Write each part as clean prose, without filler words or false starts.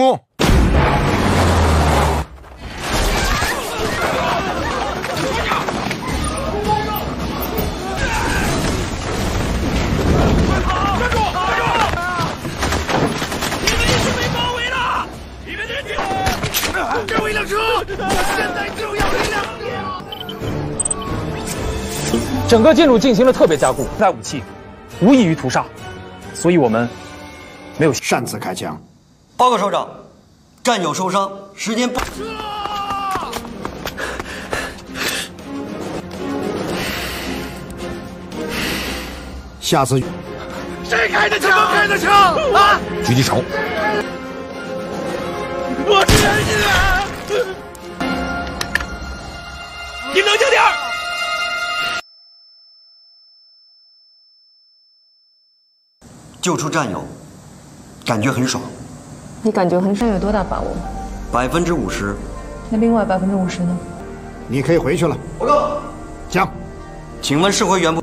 Cool.整个建筑进行了特别加固，携带武器，无异于屠杀，所以我们没有擅自开枪。报告首长，战友受伤，时间不。下次谁开的枪？开的枪啊！狙击手。我是人质啊！你冷静点儿。 救出战友，感觉很爽。你感觉很爽有多大把握？50%。那另外50%呢？你可以回去了。报告，讲。请问是回原部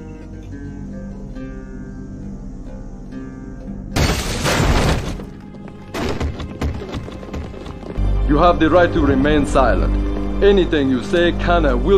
？You have the right to remain silent. Anything you say can and will.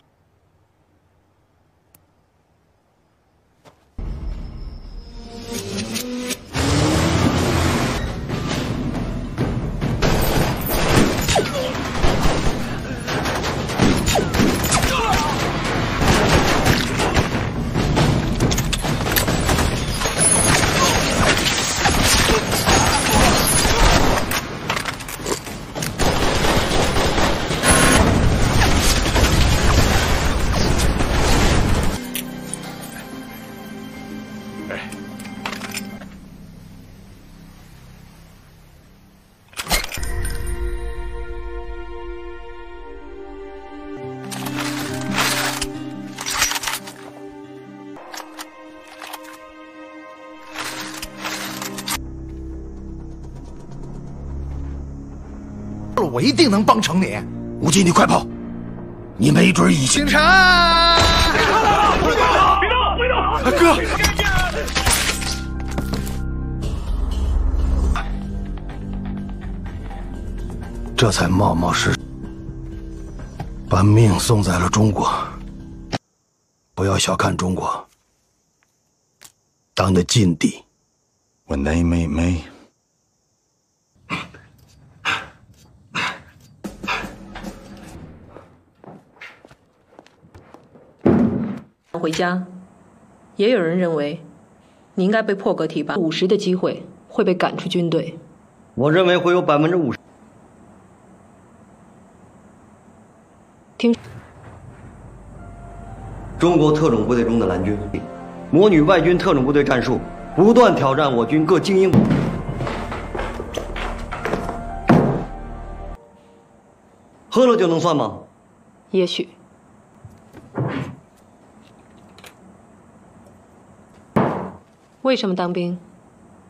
我一定能帮成你，无忌，你快跑！你没准已经……警察！别动！别动！别动！哥，这才冒冒失失把命送在了中国。不要小看中国，当的禁地。When they meet me. 回家，也有人认为你应该被破格提拔，50%的机会会被赶出军队。我认为会有50%。听，中国特种部队中的蓝军，魔女外军特种部队战术，不断挑战我军各精英。喝了就能算吗？也许。 为什么当兵？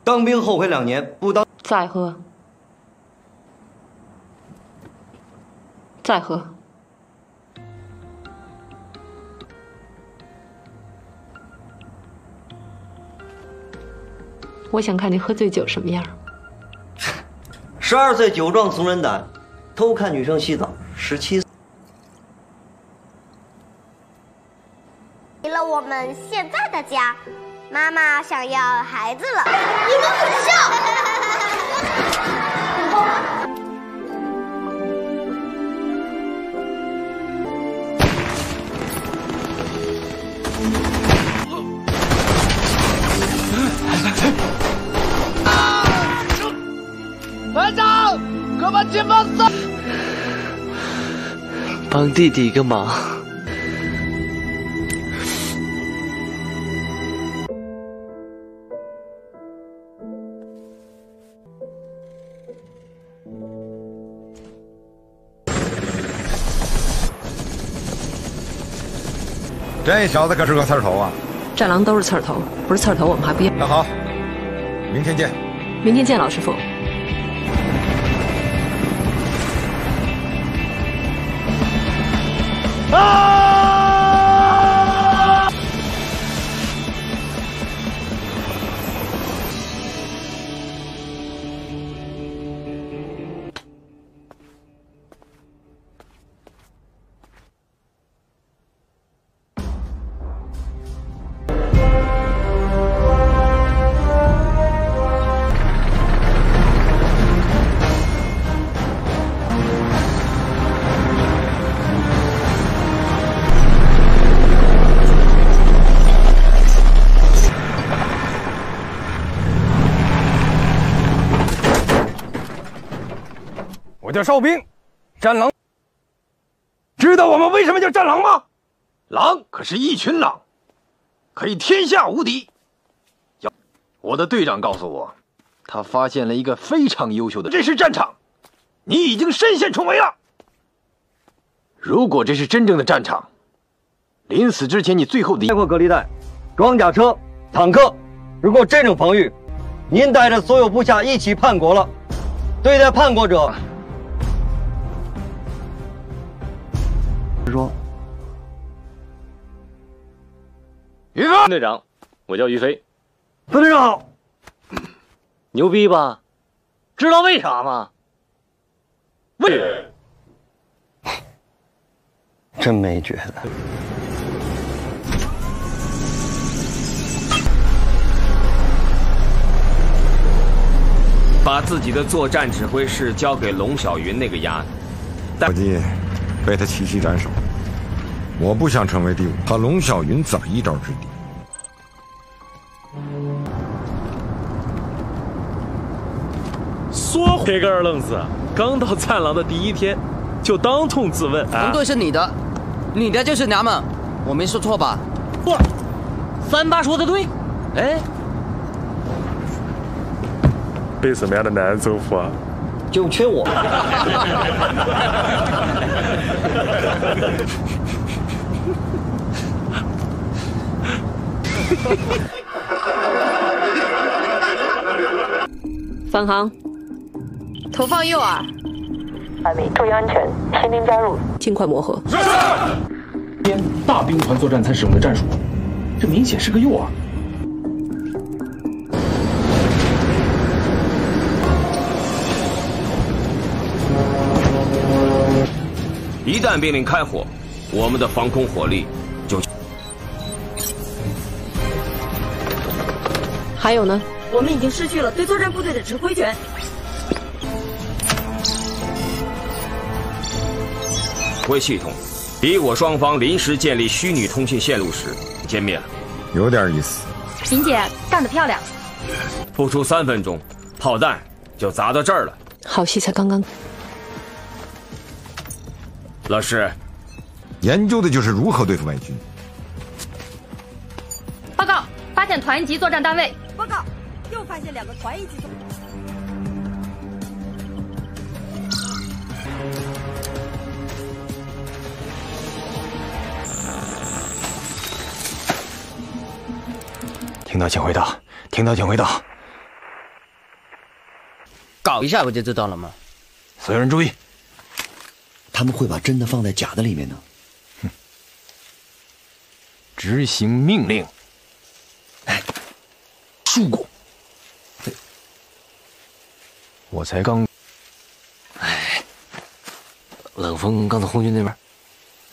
当兵后悔2年，不当。再喝，再喝。我想看你喝醉酒什么样。12岁酒壮怂人胆，偷看女生洗澡。17岁。给了我们现在的家。 妈妈想要孩子了，你们可笑！班长，快把警方送！帮弟弟一个忙。 这小子可是个刺儿头啊！战狼都是刺儿头，不是刺儿头我们还不要。那好，明天见。明天见，老师傅。啊！叫哨兵，战狼。知道我们为什么叫战狼吗？狼可是一群狼，可以天下无敌。我的队长告诉我，他发现了一个非常优秀的。这是战场，你已经身陷重围了。如果这是真正的战场，临死之前你最后的。包括隔离带、装甲车、坦克。如果这种防御，您带着所有部下一起叛国了。 对待叛国者，说：“于飞队长，我叫于飞。副队长好，牛逼吧？知道为啥吗？为真没觉得。” 把自己的作战指挥室交给龙小云那个丫头，伙计被他七七斩首。我不想成为第五，他龙小云早一招制敌。说这个二愣子刚到战狼的第一天，就当众自问：红队是你的，你的就是娘们，我没说错吧？错，三八说的对。哎。 被什么样的男人征服啊？就缺我。返航，投放诱饵。100米，注意安全。新兵加入，尽快磨合。边大兵团作战才使用的战术，这明显是个诱饵。 一旦命令开火，我们的防空火力就……还有呢？我们已经失去了对作战部队的指挥权。指挥系统，敌我双方临时建立虚拟通信线路时歼灭了，有点意思。秦姐干得漂亮！不出3分钟，炮弹就砸到这儿了。好戏才刚刚。 老师，研究的就是如何对付外军。报告，发现团级作战单位。报告，又发现2个团一级作战。听到请回答，听到请回答。搞一下不就知道了吗？所有人注意。 他们会把真的放在假的里面呢。哼，执行命令。哎，树狗，我才刚……哎，冷锋刚从红军那边。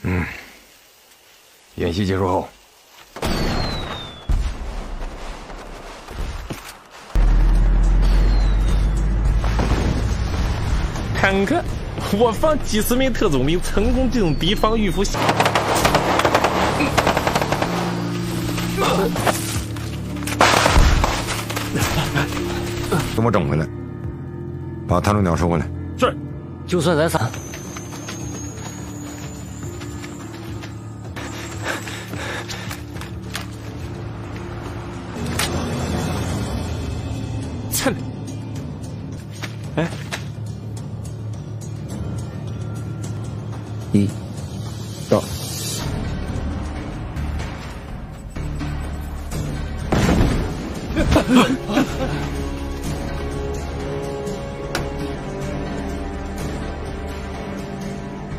嗯，演习结束后，坦克。 我方几10名特种兵成功进入敌方预伏。给我整回来，把探路鸟收回来。是，就算咱仨。操！哎。 到。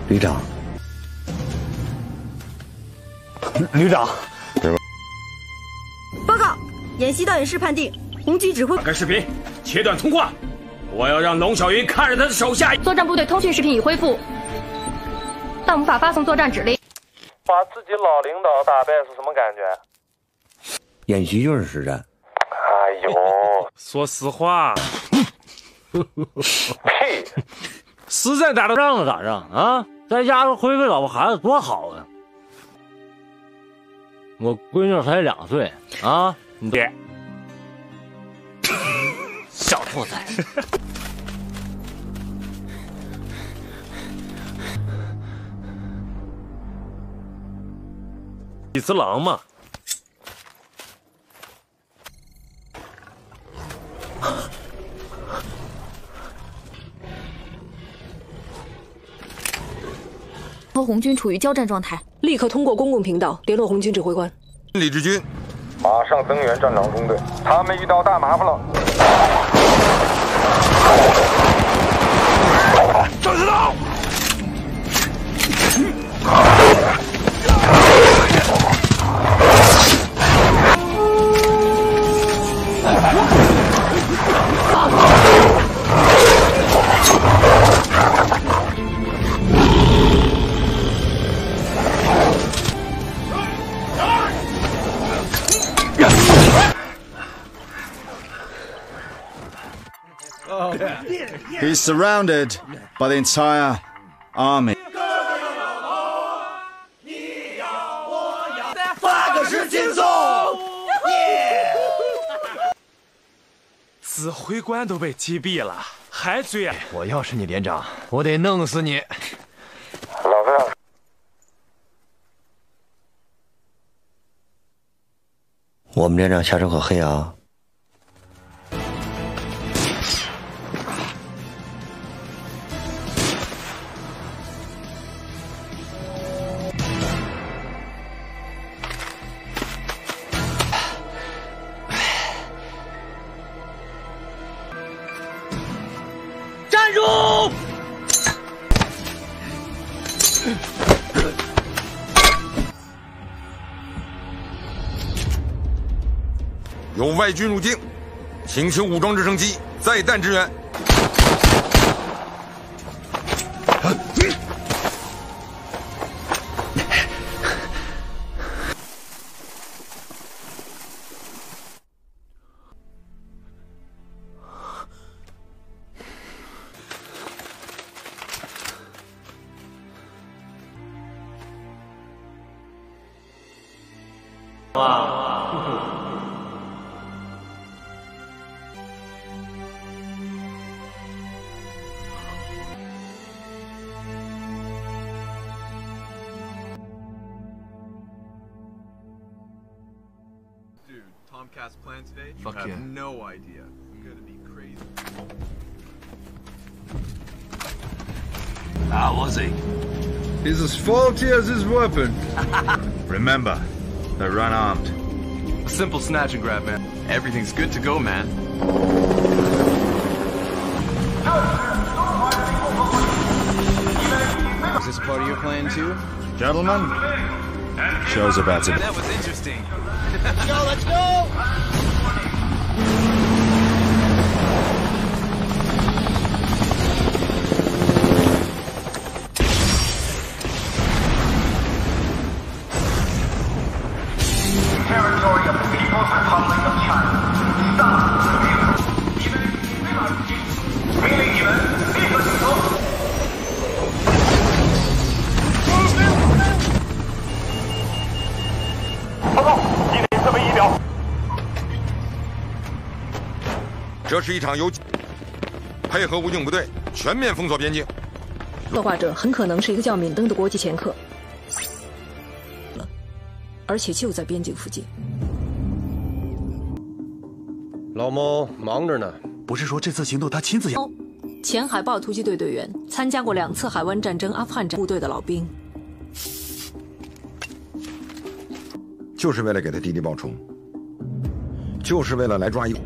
旅长，旅长，报告，演习导演室判定，红军指挥。打开视频，切断通话，我要让龙小云看着他的手下。作战部队通讯视频已恢复。 但无法发送作战指令。把自己老领导打败是什么感觉？演习就是实战。哎呦，说实话，嘿，实战打仗了打仗啊，在家回馈老婆孩子多好啊！我闺女才2岁啊，你别小兔崽子。李次郎嘛。和红军处于交战状态，立刻通过公共频道联络红军指挥官李志军，马上增援战场中队，他们遇到大麻烦了。赵指导。 He's surrounded by the entire army. 指挥官都被击毙了，还追啊！我要是你连长，我得弄死你！老子要我们连长下手可黑啊！ 有外军入境，请求武装直升机载弹支援。哇！ Tomcast plan today? You have no idea. I'm gonna be crazy. How was he? He's as faulty as his weapon. Remember, they're unarmed. A simple snatch and grab, man. Everything's good to go, man. Is this part of your plan too? Gentlemen, show's about to. That was interesting. Let's go, let's go! Territory of the People's Republic of China. Stop! Hello! 这是一场由配合武警部队全面封锁边境。策划者很可能是一个叫敏登的国际掮客，而且就在边境附近。老猫忙着呢，不是说这次行动他亲自要。前海豹突击队队员，参加过2次海湾战争、阿富汗战部队的老兵，就是为了给他弟弟报仇，就是为了来抓一个。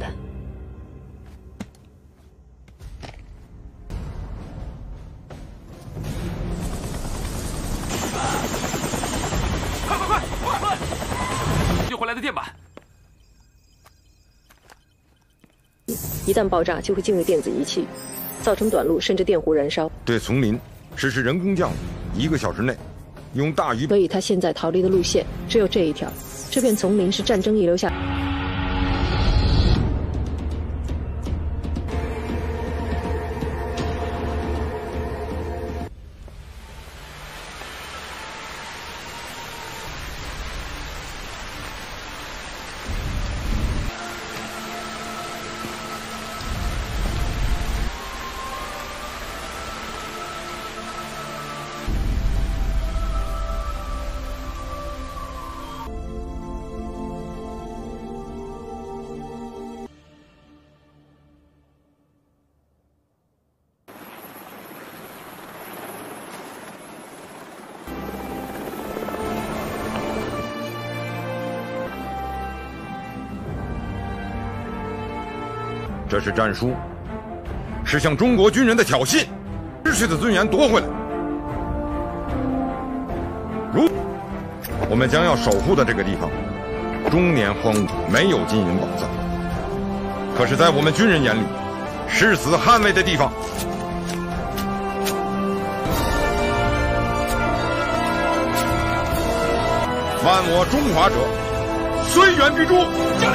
一旦爆炸，就会进入电子仪器，造成短路甚至电弧燃烧。对丛林实施人工降雨，1个小时内用大雨。所以他现在逃离的路线只有这一条。这片丛林是战争遗留下。这是战书，是向中国军人的挑衅，失去的尊严夺回来。我们将要守护的这个地方，终年荒芜，没有金银宝藏。可是，在我们军人眼里，誓死捍卫的地方。 万我中华者，虽远必诛。将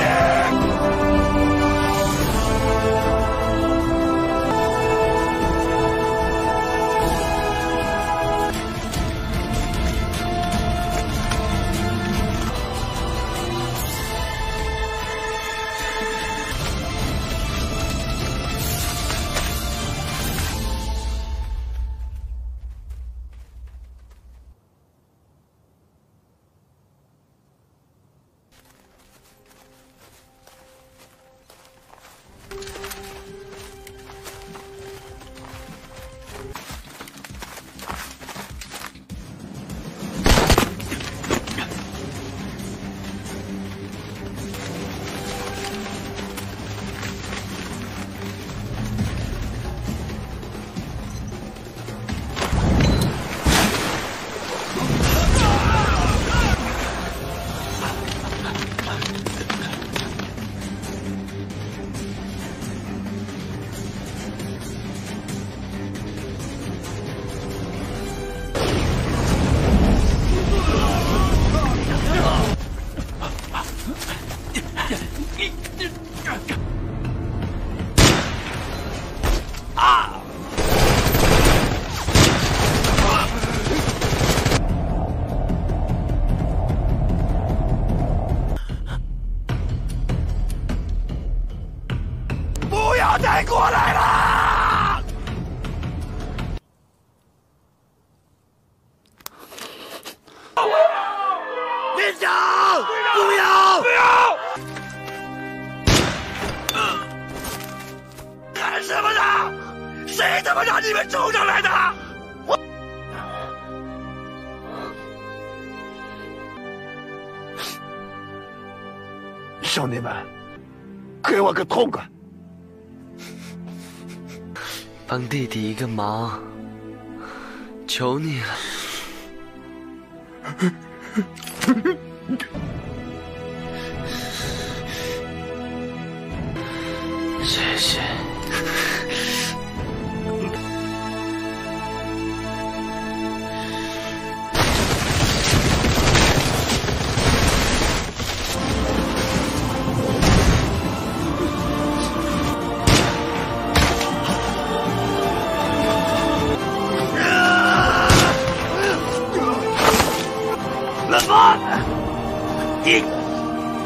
兄弟们，给我个痛快！帮弟弟一个忙，求你了。谢谢。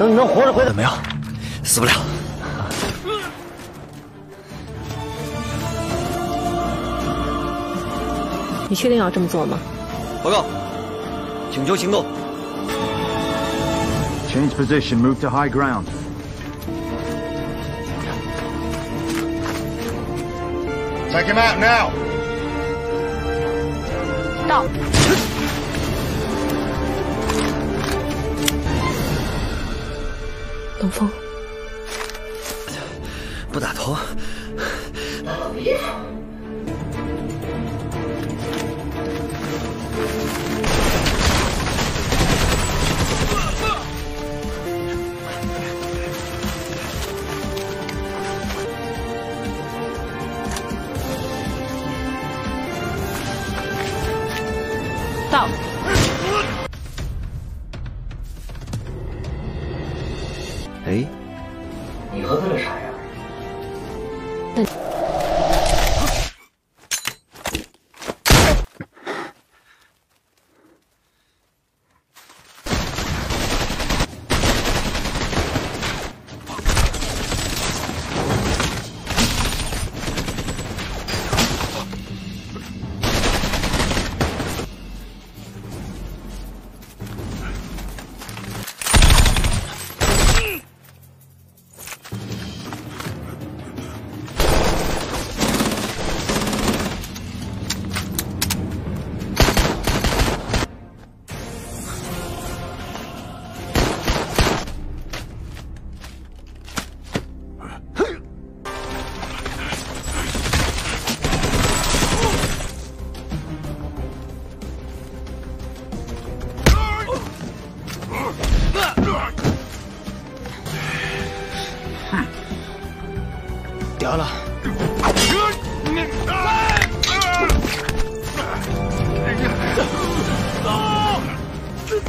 你能活着回来？怎么样？死不了。你确定要这么做吗？报告，请求行动。Change position, move to high ground. Take him out now. 到。 冷风，不打头。别！到。 哎，你喝醉了啥呀？那答了。走！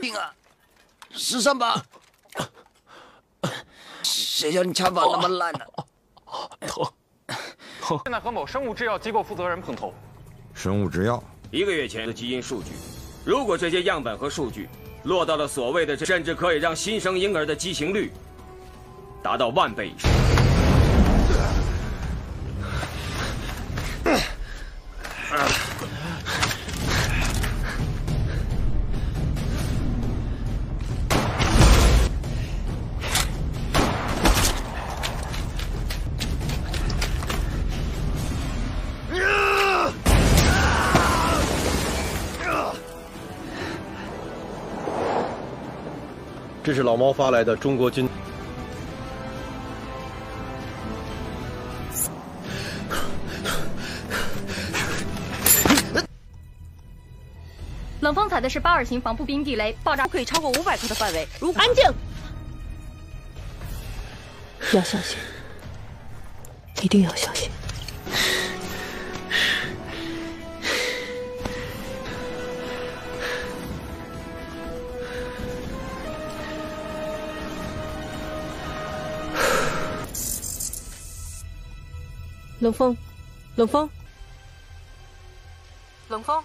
定啊，13把。 谁叫你枪法那么烂呢？疼！现在和某生物制药机构负责人碰头。生物制药1个月前的基因数据，如果这些样本和数据落到了所谓的，甚至可以让新生婴儿的畸形率达到万倍以上。这是老猫发来的中国军。冷锋采的是82型防步兵地雷，爆炸可以超过500克的范围。如果安静，要相信，一定要相信。 冷锋，冷锋，冷锋！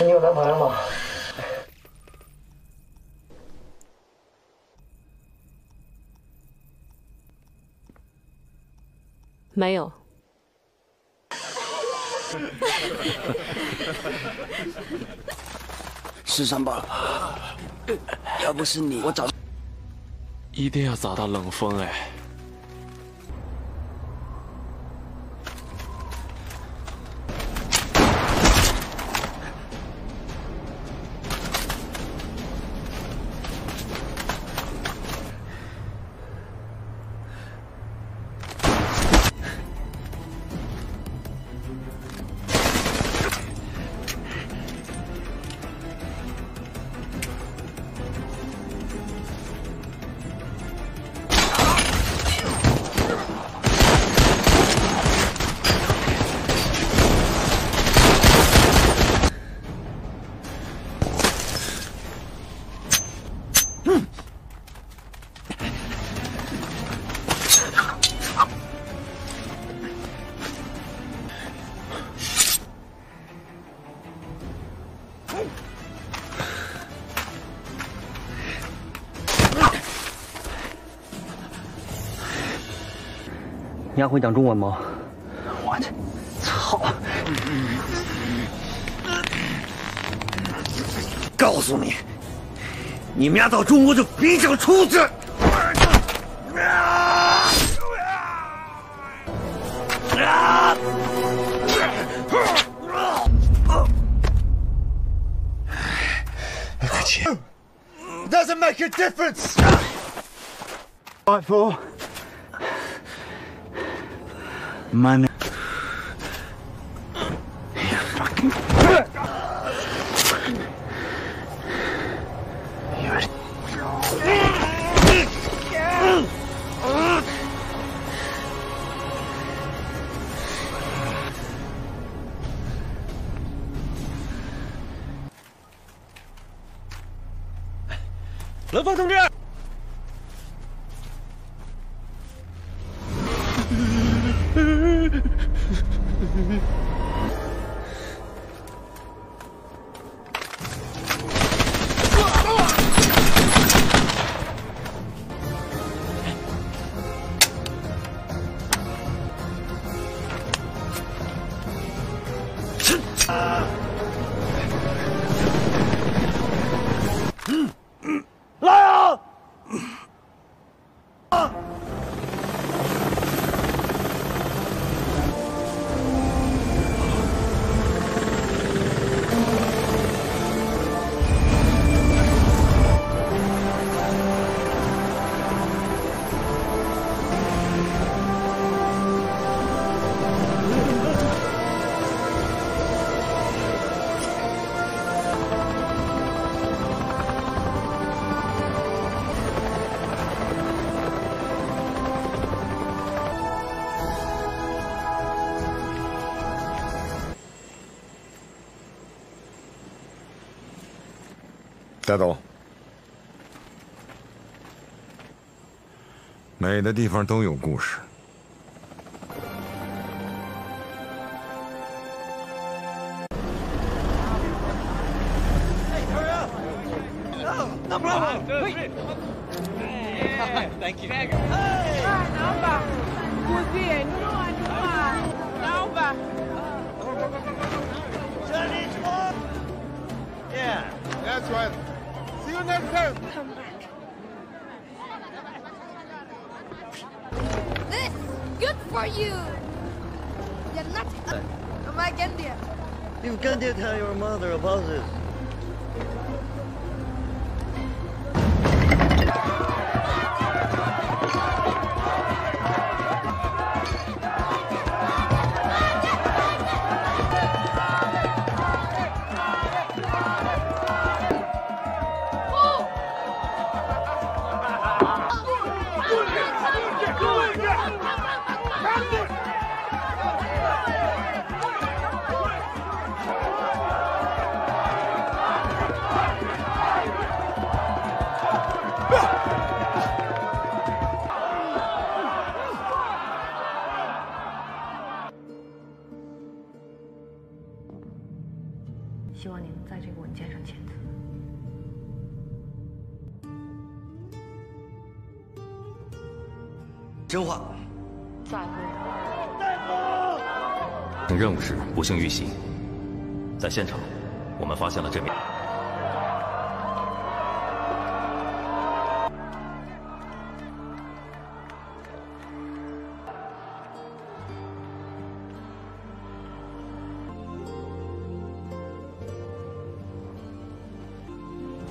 你有男朋友吗？没有。13把，要不是你，我早。 一定要找到冷锋哎！你还会讲中文吗？我去，操！告诉你，你们家到中国就别想出去！ Doesn't make a difference. Fight for money. You fucking. Longfang 同志，来啊！带走。美的地方都有故事。 真话。再会。大夫。任务是不幸遇袭，在现场，我们发现了这名。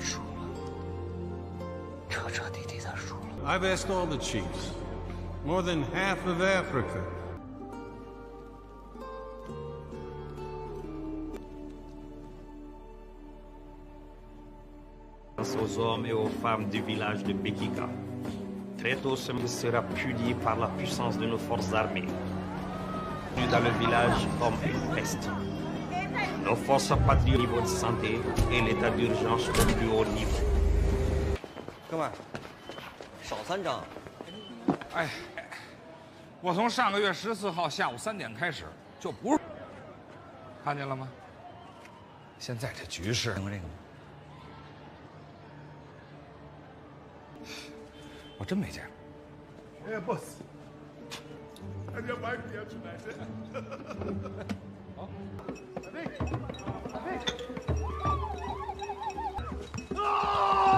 输了，彻彻底底的输了。I've asked all the chiefs. More than half of Africa. Grâce aux hommes et aux femmes du village de Bekika, très tôt ce monde sera puni par la puissance de nos forces armées. Nous dans le village comme une peste. Nos forces patrouillent au niveau de santé et l'état d'urgence au plus haut niveau. Comment? 少三张。 哎，我从上个月14号下午3点开始就不是，看见了吗？现在这局势，听过这个吗？我真没见过。哎呀 ，boss， 大家白天要去哪去？好，准备，准备。啊！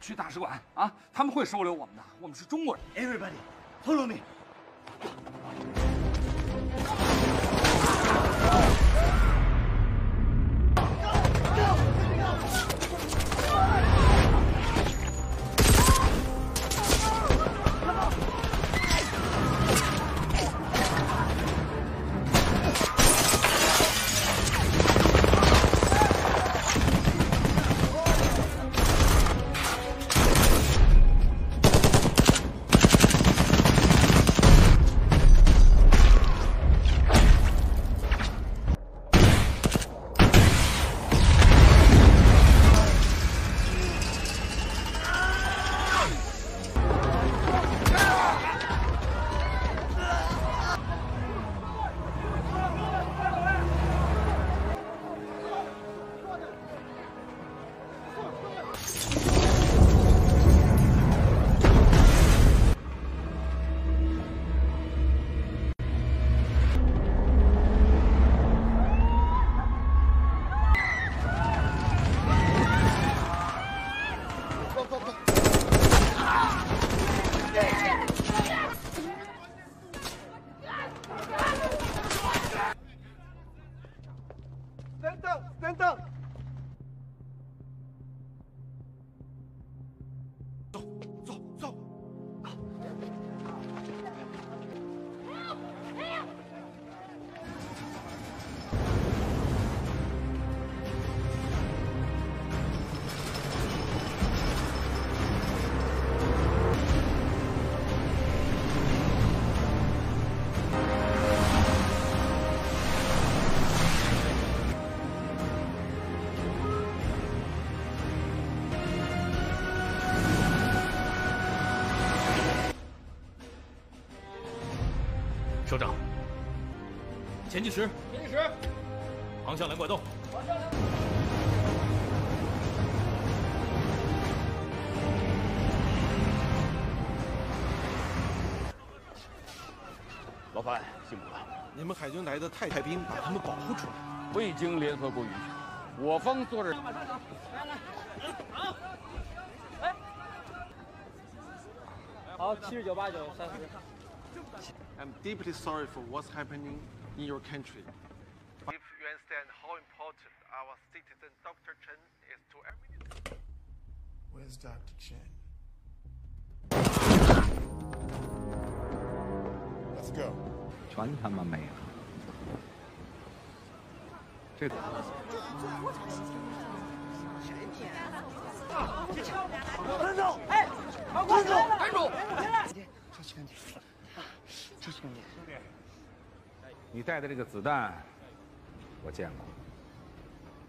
去大使馆啊！他们会收留我们的，我们是中国人。Everybody, follow me. Stand down.走。Help! 首长，前进时，航向蓝怪洞。老范，辛苦了！你们海军来的太兵把他们保护出来，未经联合国允许，我方坐着。来，好。哎，好，79、89、30。 I'm deeply sorry for what's happening in your country. If you understand how important our citizen Dr. Chen is to everyone. Where's Dr. Chen? Let's go. 传他妈没有。这个。站住！哎，站住！这兄弟。 这兄弟，你带的这个子弹，我见过。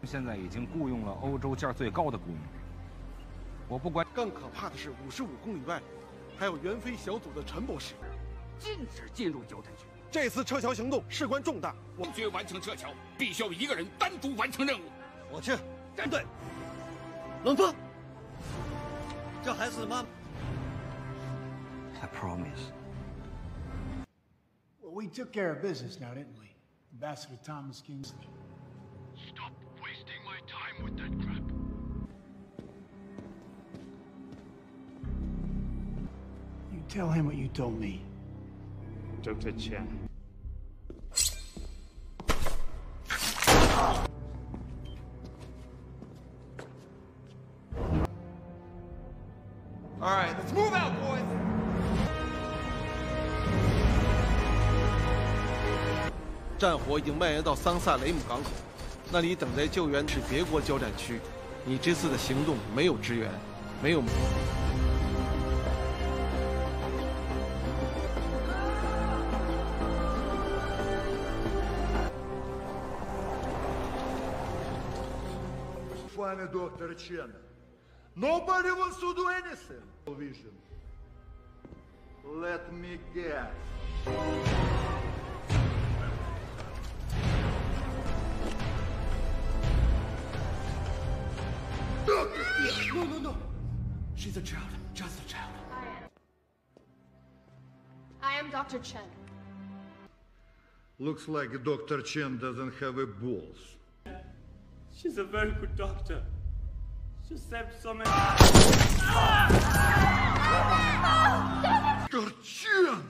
现在已经雇佣了欧洲价最高的雇佣兵。我不管。更可怕的是，55公里外，还有援非小组的陈博士。禁止进入犹太区。这次撤侨行动事关重大，我坚决完成撤侨，必须要一个人单独完成任务。我去。站队。冷锋，这孩子的妈妈。I promise. We took care of business now, didn't we? Ambassador Thomas Kingsley. Stop wasting my time with that crap. You tell him what you told me. Dr. Chen. All right, let's move out, boys. The war has already spread to Sanxia-Leymu Harbor. There you are waiting for help from other countries' border areas. Your this time action has no support, no. Dr. Chen, nobody wants to do anything. Vision. Let me guess. No. She's a child, just a child. I am Dr. Chen. Looks like Dr. Chen doesn't have a balls. She's a very good doctor. She saved so many. Dr. Chen!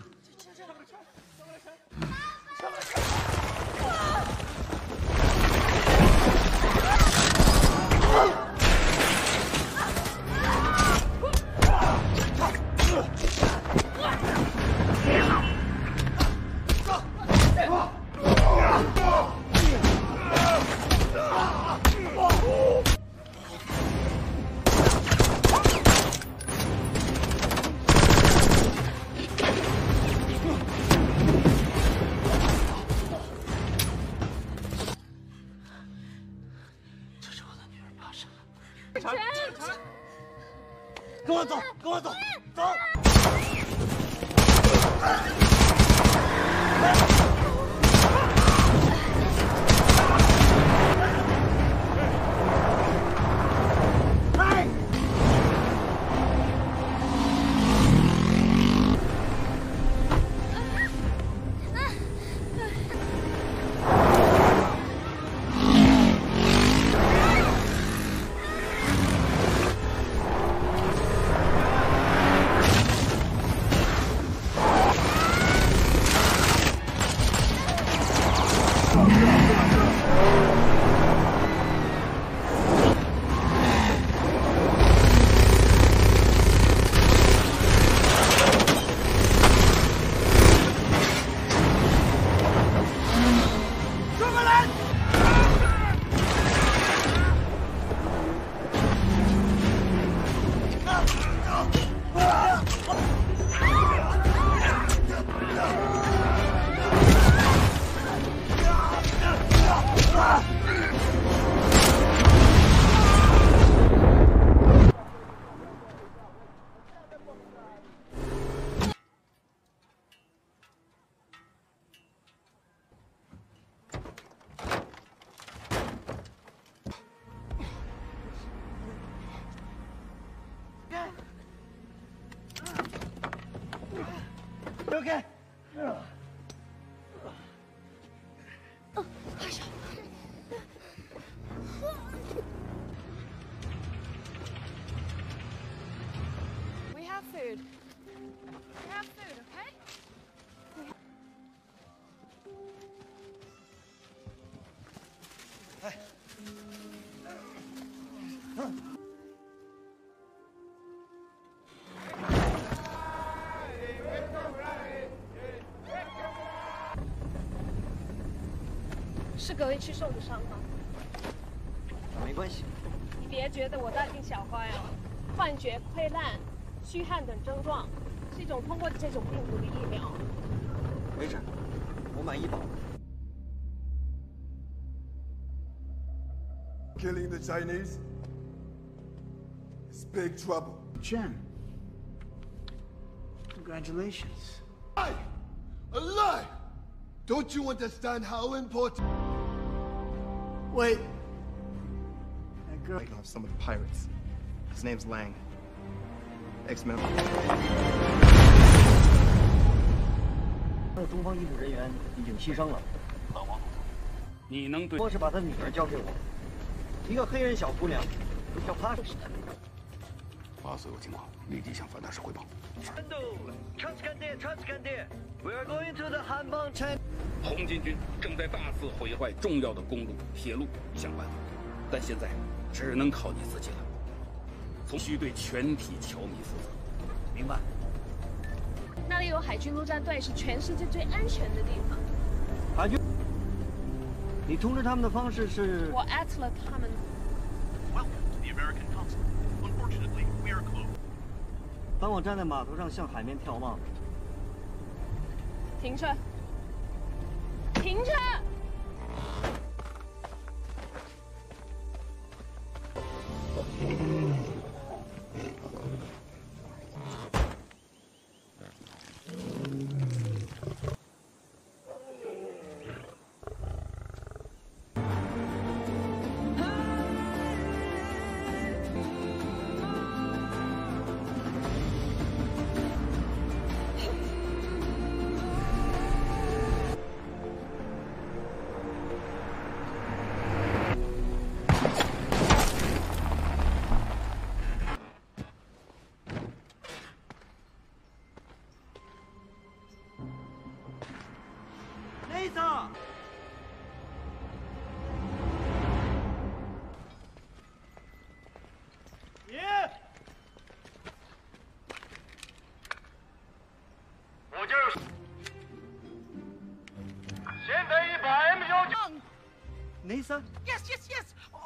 是葛维奇受的伤吗？没关系。你别觉得我大惊小怪啊！幻觉、溃烂、虚汗等症状，是一种通过这种病毒的疫苗。没事，我买医保。Killing the Chinese is big trouble. Chen, congratulations. A lie! Don't you understand how important? Wait. That girl. Taking off some of the pirates. His name's Lang. X-Men. 那东方医务人员已经牺牲了。老王，你能对？我是把他女儿交给我，一个黑人小姑娘，叫帕斯。把所有情况立即向反大使汇报。川子干爹 ，We are going to the 汉邦 China。红巾军正在大肆毁坏重要的公路、铁路，想办法，但现在只能靠你自己了。 从需对全体侨民负责，明白？那里有海军陆战队，是全世界最安全的地方。海军，你通知他们的方式是？我艾特了他们。Welcome to the American consulate. Unfortunately, we are closed. 当我站在码头上向海面眺望，停车！停车！ Nisa? Yes.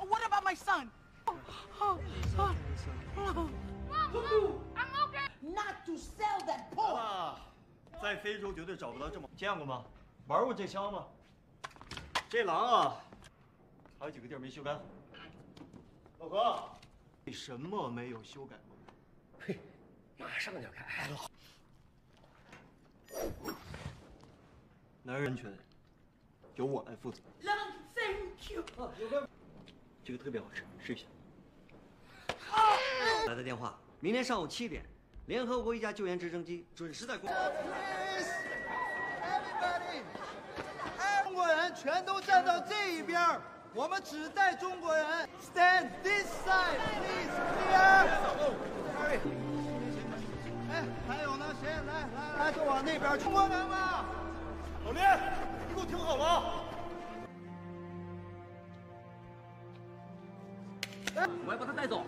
What about my son? Oh, son. Mom, I'm okay. Not to sell that pork. 在非洲绝对找不到这么见过吗？玩过这枪吗？这狼啊，还有几个地儿没修改。老何，为什么没有修改过？嘿，马上就改了。男人群由我来负责。 这个特别好吃，试一下。来的电话，明天上午7点，联合国一架救援直升机准时在公。中国人全都站到这一边，我们只带中国人。Stand this side, please. Clear. 哎，还有呢？谁？来，就往那边。中国人吗？老林，你给我听好了。 我要把他带走。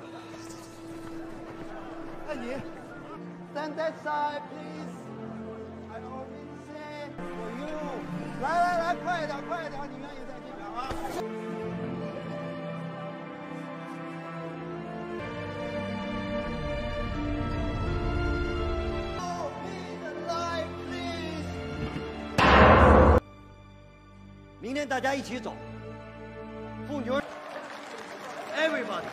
那你 ，stand that side please. I always say for you. 来，快点，你愿意在这边啊？Oh, be alive please. 明天大家一起走，妇女。 Everybody.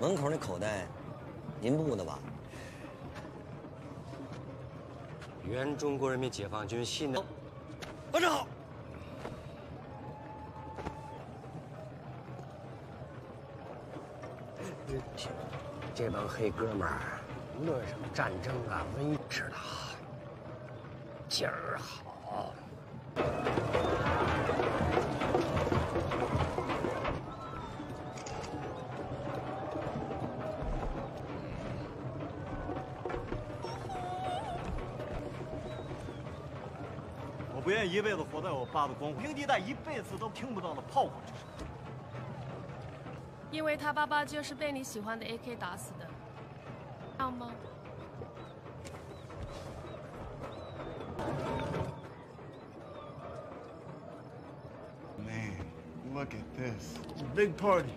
门口那口袋，您布的吧？原中国人民解放军西南。班长好。这帮黑哥们儿。 无论什么战争啊，威知道，劲儿好。不愿意一辈子活在我爸的光辉，平地带一辈子都听不到的炮火之声。因为他爸爸就是被你喜欢的 AK 打死的，这样吗？ Man, look at this. It's a big party.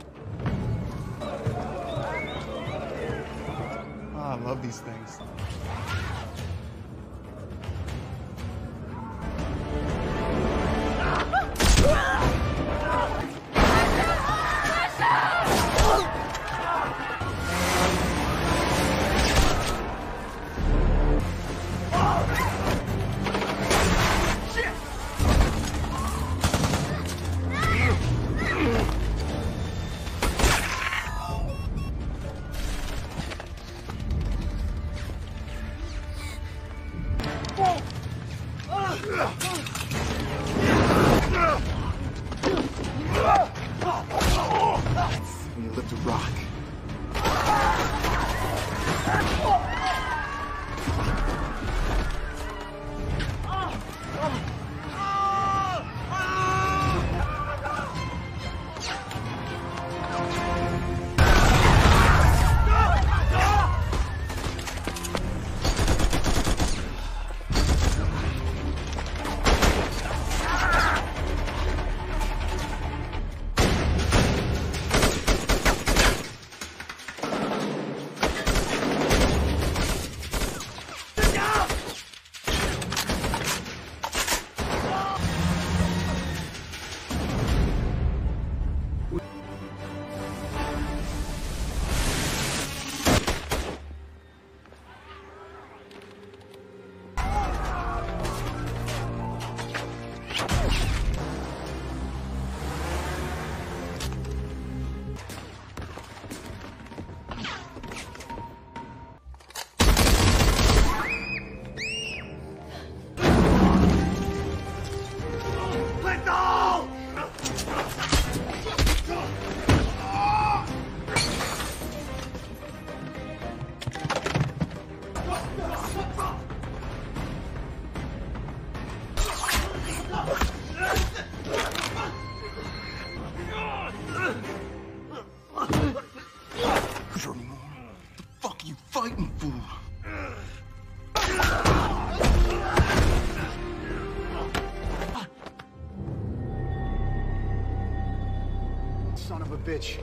Oh, I love these things. Bitch.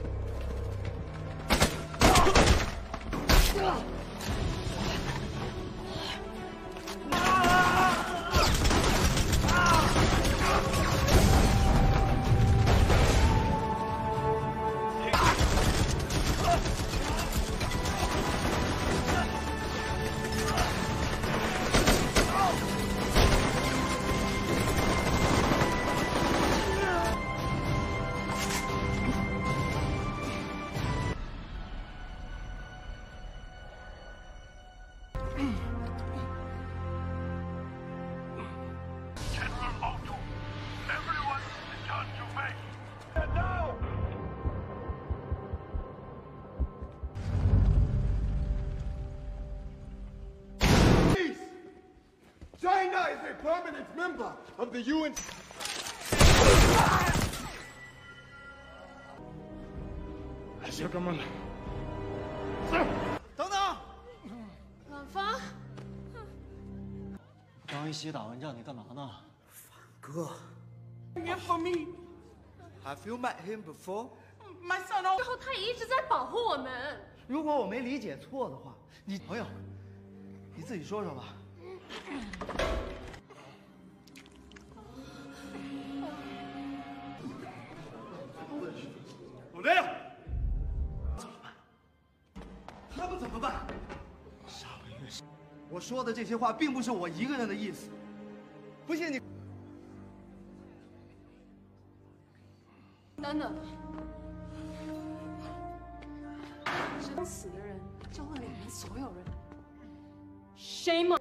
Permanent member of the UN. Acércamela. 等等，晚芳，刚一起打完仗，你干嘛呢？凡哥 ，Here for me. Have you met him before? My son. 然后他也一直在保护我们。如果我没理解错的话，你朋友，你自己说说吧。 我这样怎么办？他们怎么办？杀文月，我说的这些话并不是我一个人的意思，不信你。等等，真死的人救了你们所有人，谁吗？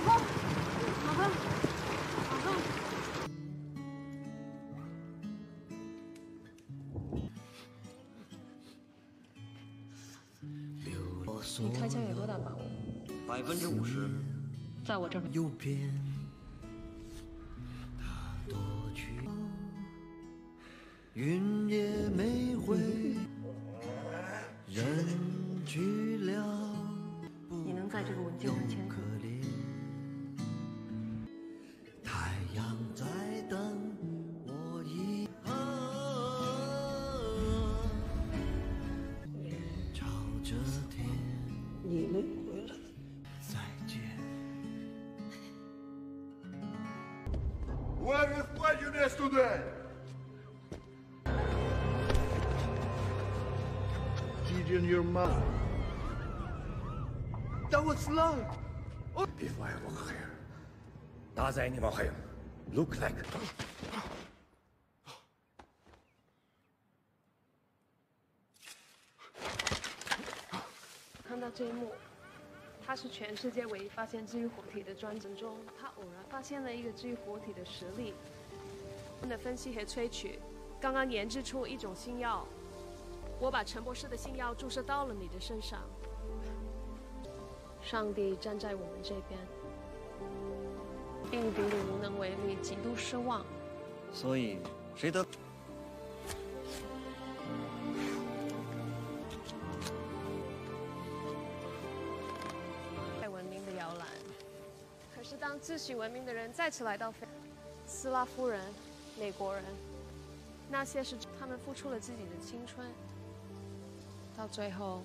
好吧。你开枪有多大把握？50%，在我这儿。云也没回，人去了。你能在这个文件上签字？太阳在等我一刻，朝着天。你没回来。再见。Where is my unit today? In your mouth. That was Lang. If I look here, does anyone here look like? Look at this moment. He was the only person who found a living organism. He accidentally found a living organism's ability. His analysis and tweaking just released a new drug. 我把陈博士的新药注射到了你的身上，上帝站在我们这边，硬顶顶无能为力，极度失望。所以，谁得？在文明的摇篮，可是当自诩文明的人再次来到斯拉夫人、美国人，那些是他们付出了自己的青春。 到最后，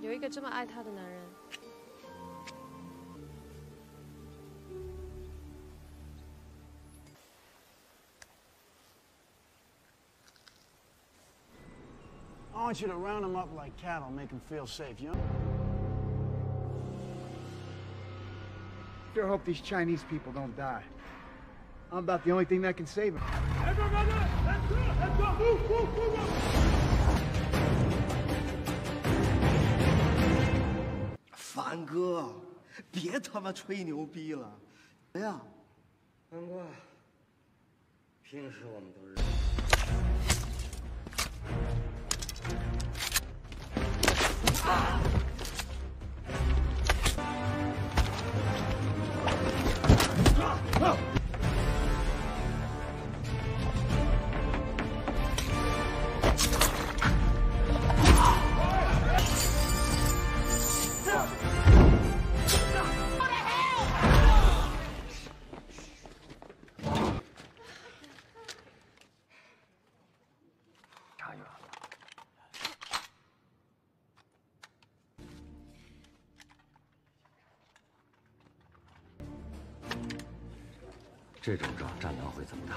有一个这么爱她的男人，I want you to round them up like cattle, make them feel safe, you know? I sure hope these Chinese people don't die. I'm about the only thing that can save them. Everybody, let's go, move, move, move, move. 凡哥，别他妈吹牛逼了。怎么样？难怪，平时我们都认识。啊 这种仗战狼会怎么打？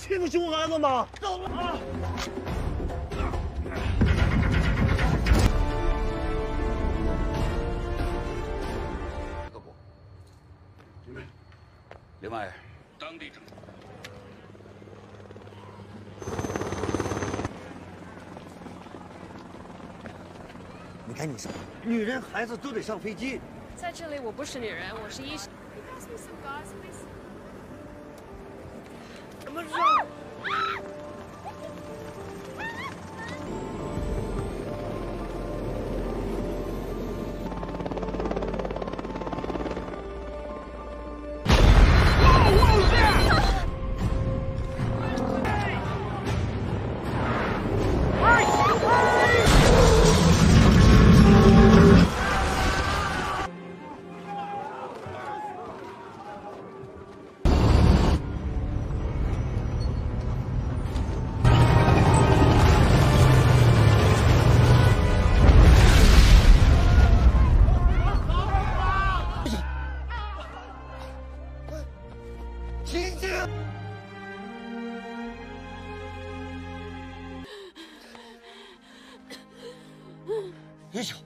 欺负熊孩子吗？走了啊！各国，另外，当地政府。 你看你说，女人孩子都得上飞机。在这里我不是女人，我是医生。英雄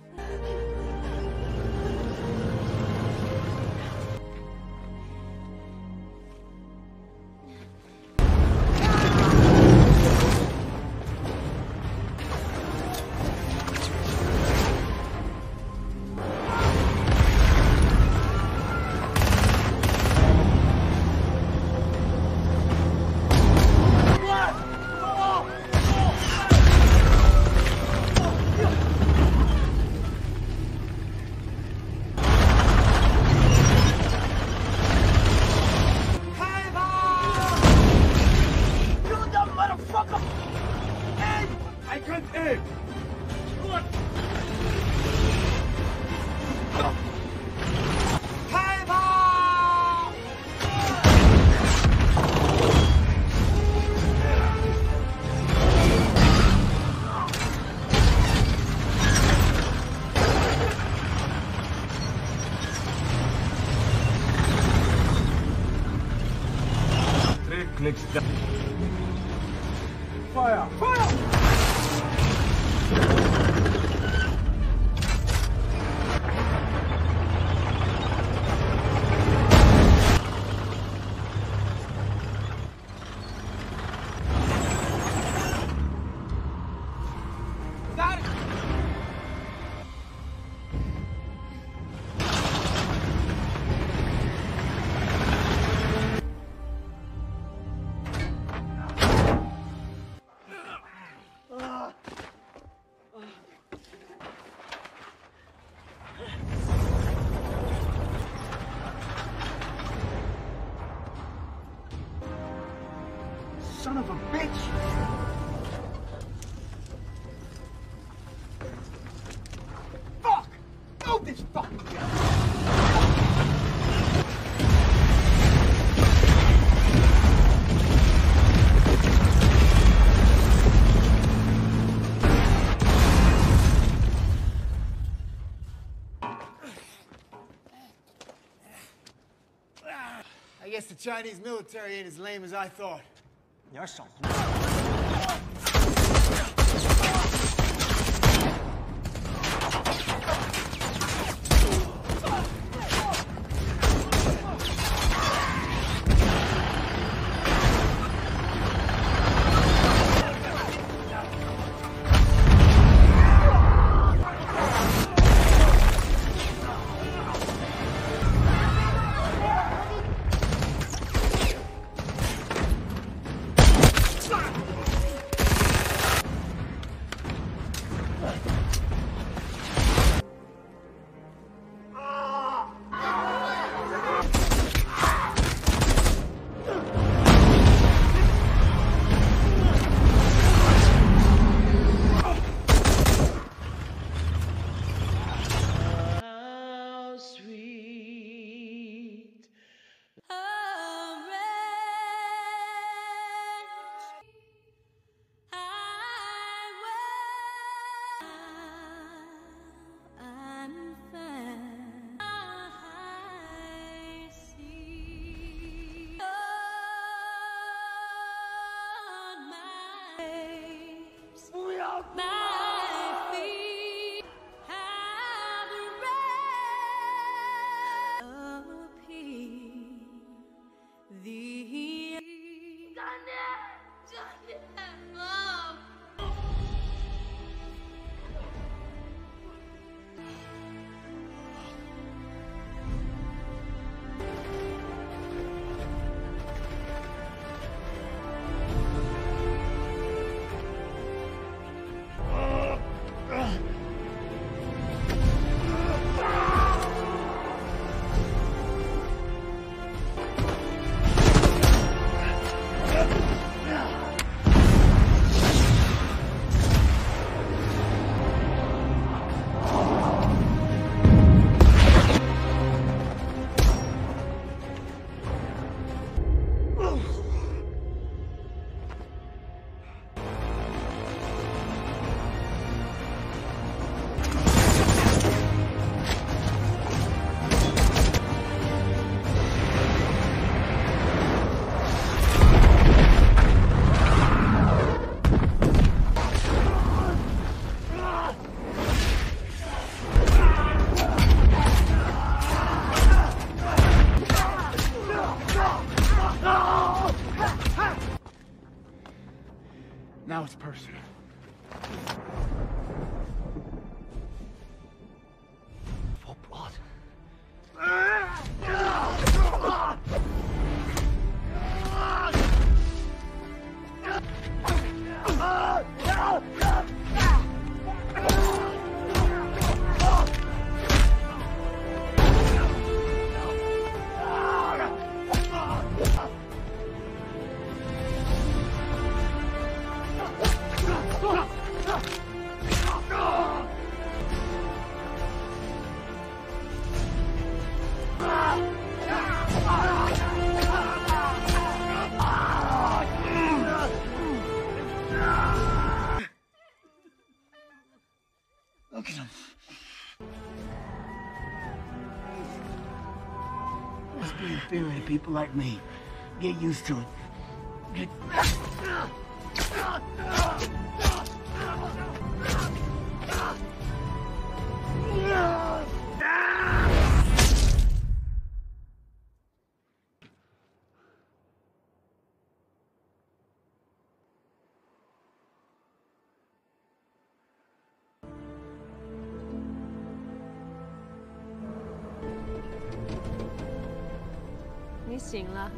，next down. Fire! Fire! Son of a bitch! I guess the Chinese military ain't as lame as I thought. You're something. Stop! Now it's personal. For blood. Look at him. Let's be inferior to people like me. Get used to it. You sing la.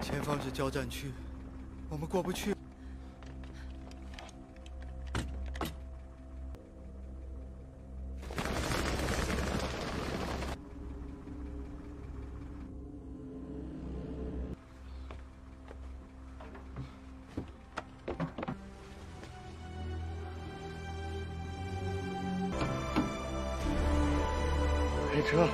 前方是交战区，我们过不去。 开车。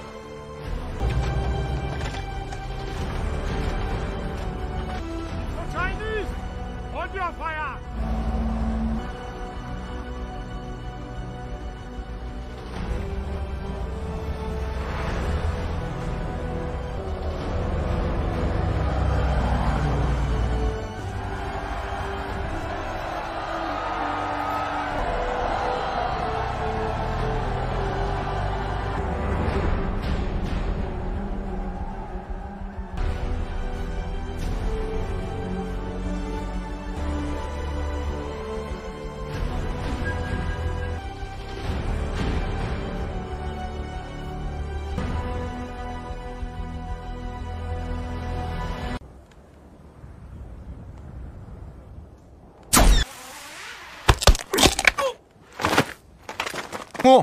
Oh!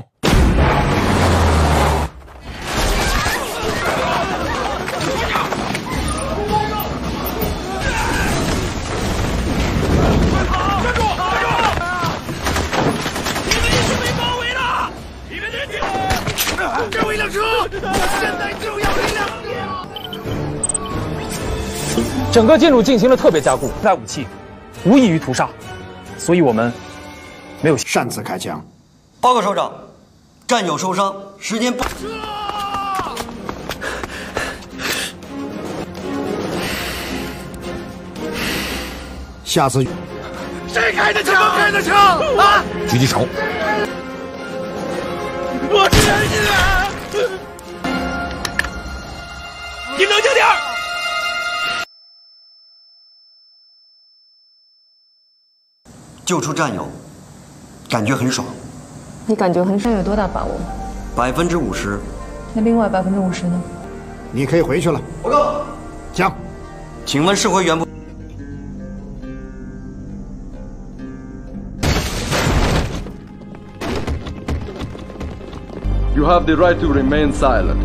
整个建筑进行了特别加固，带武器，无异于屠杀，所以我们没有擅自开枪。 报告首长，战友受伤，时间不。下次谁开的枪？谁开的枪？啊！狙击手。我天哪！你冷静点儿。 救出战友，感觉很爽。 你感觉很深，有多大把握？50%。那另外50%呢？你可以回去了。报告，讲，请问是回原部？You have the right to remain silent.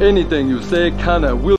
Anything you say can and will. 啊！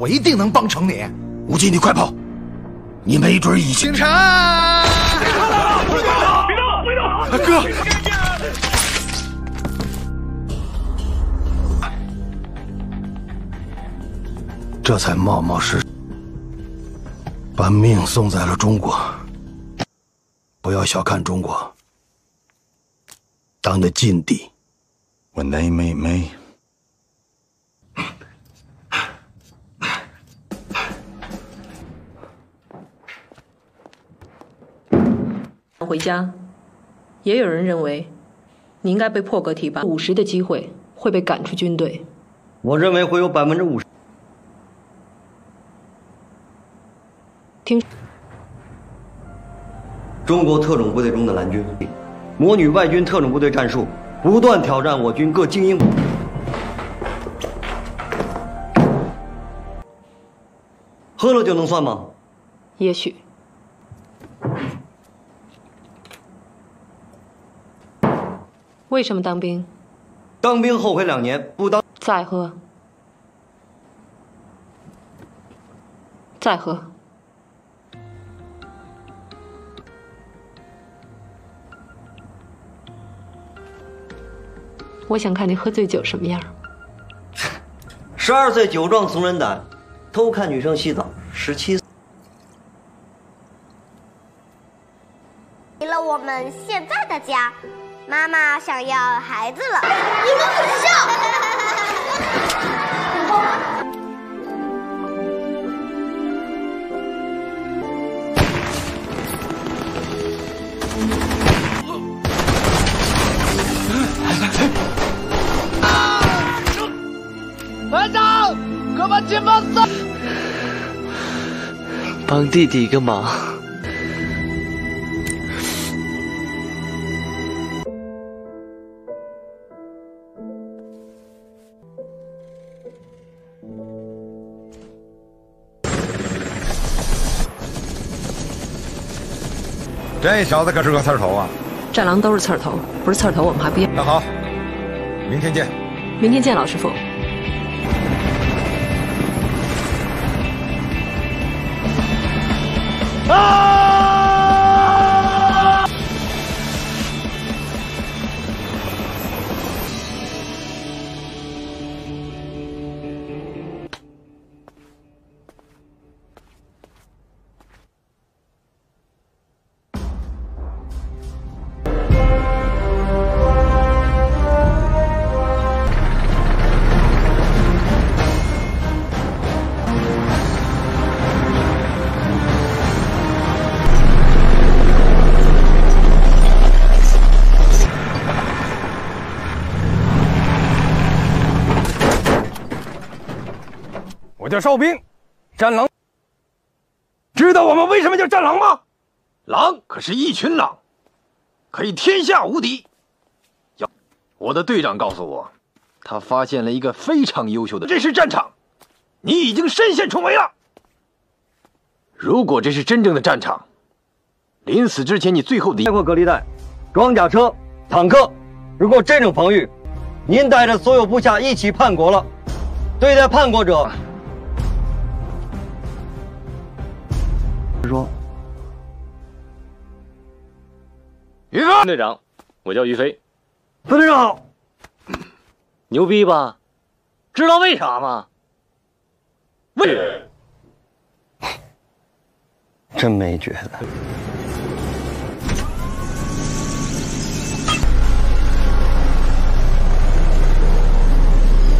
我一定能帮成你。无忌，你快跑！你没准已经……警察！别动！别动！大哥！这才冒冒失失把命送在了中国。不要小看中国，当的禁地。When they meet me.想回家，也有人认为你应该被破格提拔，50%的机会会被赶出军队。我认为会有50%。听，中国特种部队中的蓝军，魔女外军特种部队战术，不断挑战我军各精英。喝了就能算吗？也许。 为什么当兵？当兵后悔2年，不当再喝，再喝。我想看你喝醉酒什么样。12岁酒壮怂人胆，偷看女生洗澡。17岁。给了我们现在的家。 妈妈想要孩子了，你们很像。团长，快把解放走！帮弟弟一个忙。 这小子可是个刺头啊！战狼都是刺头，不是刺头我们还不要。那好，明天见。明天见，老师傅。啊！我叫哨兵，战狼。知道我们为什么叫战狼吗？狼可是一群狼，可以天下无敌。我的队长告诉我，他发现了一个非常优秀的。这是战场，你已经身陷重围了。如果这是真正的战场，临死之前你最后的包括隔离带、装甲车、坦克。如果这种防御，您带着所有部下一起叛国了。对待叛国者。 说，于飞队长，我叫于飞。副队长好，牛逼吧？知道为啥吗？为，真没觉得。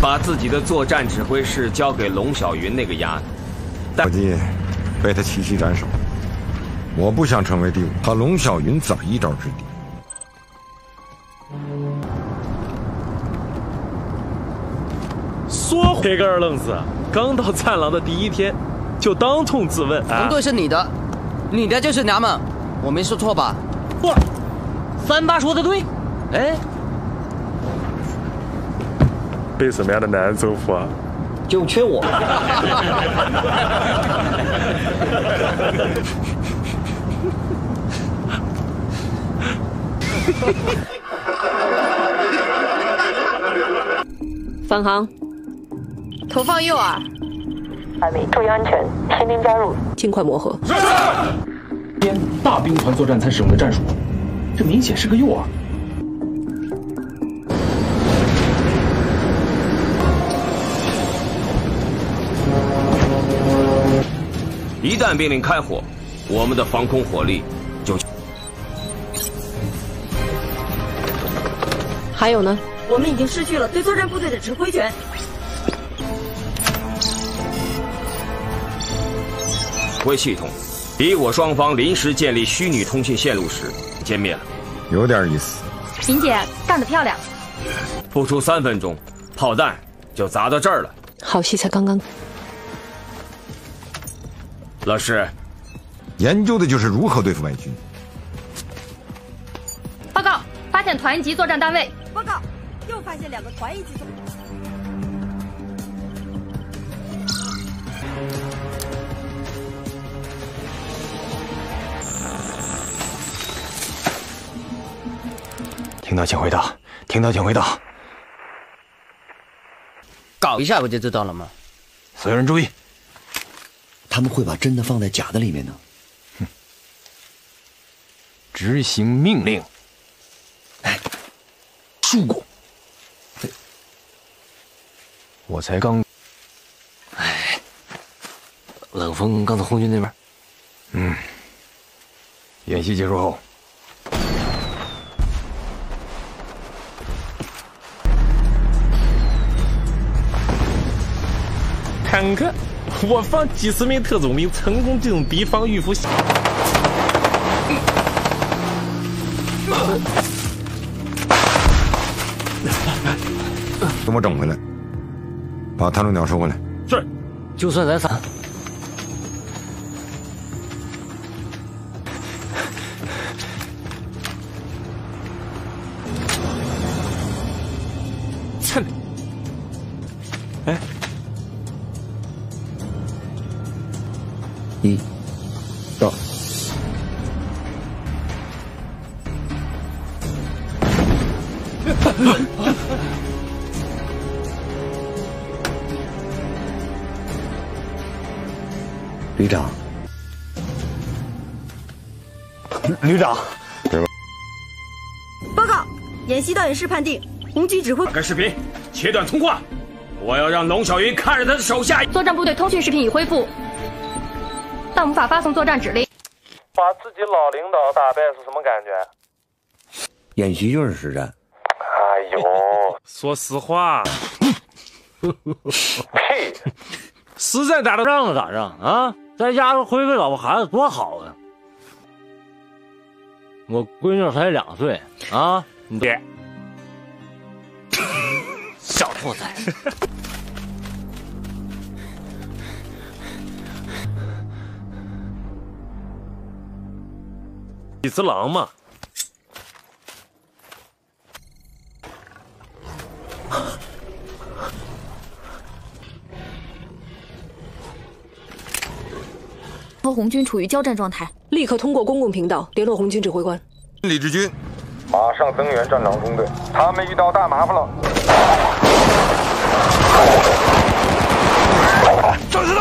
把自己的作战指挥室交给龙小云那个丫头，但。 被他七七斩首，我不想成为第五。他龙小云早一招制敌。说这个二愣子刚到战狼的第1天，就当众自问：红队是你的，你的就是娘们，我没说错吧？不，38说的对。哎，被什么样的男人征服啊？ 就缺我。返航，投放诱饵。注意安全，新兵加入，尽快磨合。边大兵团作战才使用的战术，这明显是个诱饵。 一旦命令开火，我们的防空火力就……还有呢？我们已经失去了对作战部队的指挥权。微系统，敌我双方临时建立虚拟通信线路时歼灭了，有点意思。秦姐干得漂亮！不出3分钟，炮弹就砸到这儿了。好戏才刚刚。 老师，研究的就是如何对付外军。报告，发现团一级作战单位。报告，又发现两个团一级作战。听到请回答，听到请回答。搞一下不就知道了吗？所有人注意。 他们会把真的放在假的里面呢。哼！执行命令。哎，树骨。我才刚……哎，冷锋刚从红军那边。嗯。演习结束后，看看。 我方几10名特种兵成功进入敌方预伏。给我整回来，把探路鸟收回来。是，就算咱仨。趁，哎。 一到，旅长，旅长，报告，演习导演室判定红军指挥。打开视频，切断通话，我要让龙小云看着他的手下。作战部队通讯视频已恢复。 但无法发送作战指令。把自己老领导打败是什么感觉？演习就是实战。哎呦，说实话，嘿，实在打仗了打仗啊，在家回陪老婆孩子多好啊！我闺女才2岁啊，你别，小兔崽子。几只狼嘛！和红军处于交战状态，立刻通过公共频道联络红军指挥官。李志军，马上增援战场中队，他们遇到大麻烦了。站住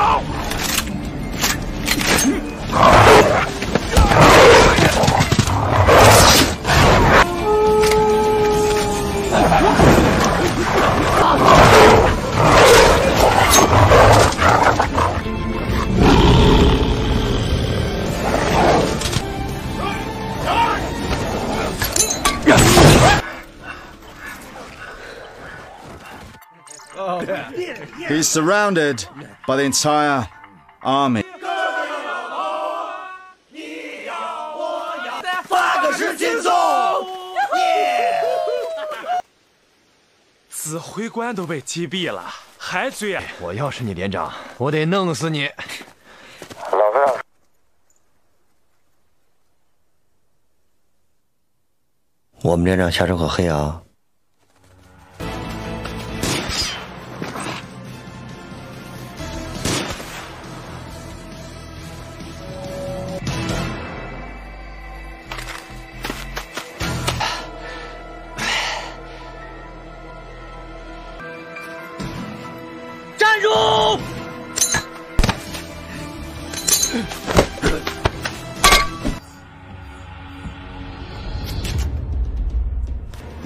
！He's surrounded by the entire army. 指挥官都被击毙了，还追啊！我要是你连长，我得弄死你！老魏，我们连长下手可黑啊！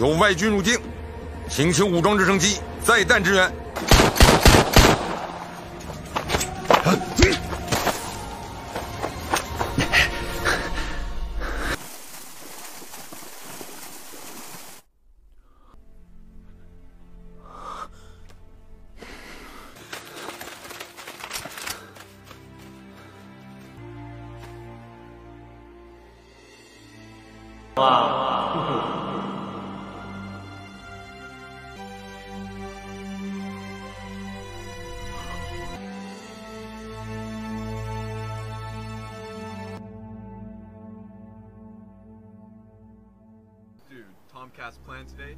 有外军入境，请求武装直升机载弹支援。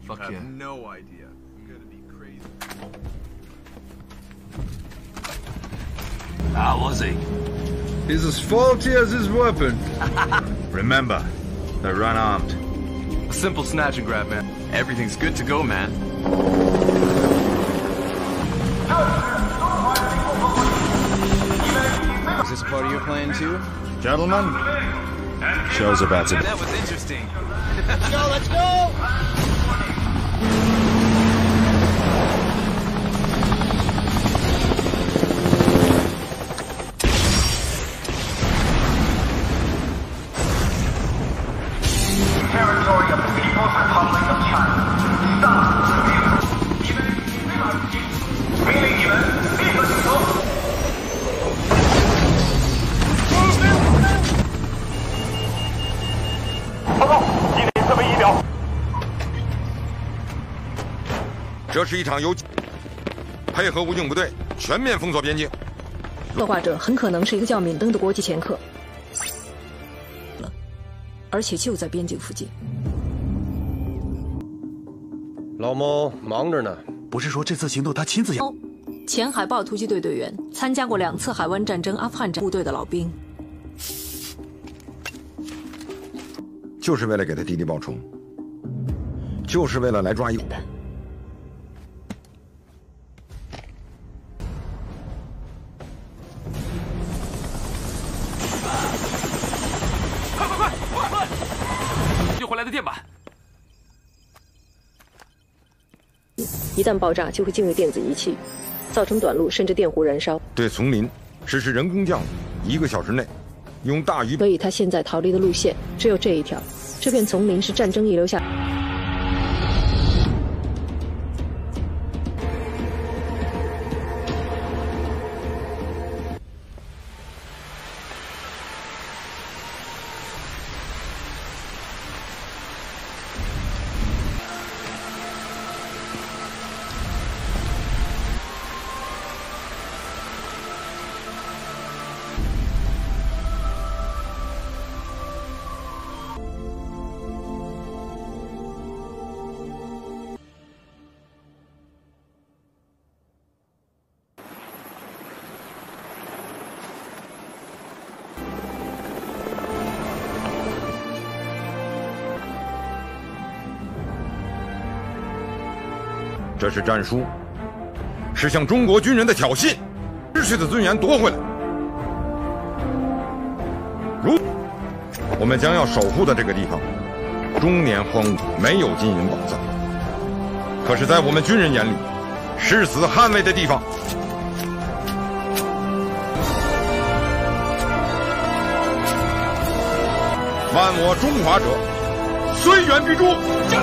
Fuck yeah. No idea. I'm gonna be crazy. How was he? He's as faulty as his weapon. Remember, they're unarmed. A simple snatch and grab, man. Everything's good to go, man. Is this part of your plan, too? Gentlemen, show's about to... That was interesting. Let's go, let's go!这是一场由配合武警部队全面封锁边境。策划者很可能是一个叫敏登的国际掮客，而且就在边境附近。老猫忙着呢，不是说这次行动他亲自演。前海豹突击队队员，参加过2次海湾战争、阿富汗战部队的老兵，就是为了给他弟弟报仇，就是为了来抓一。 一旦爆炸，就会进入电子仪器，造成短路甚至电弧燃烧。对丛林实施人工降雨，1个小时内用大雨。所以他现在逃离的路线只有这一条。这片丛林是战争遗留下。这是战书，是向中国军人的挑衅，失去的尊严夺回来。我们将要守护的这个地方，终年荒芜，没有金银宝藏。可是，在我们军人眼里，誓死捍卫的地方。 万我中华者，虽远必诛。敬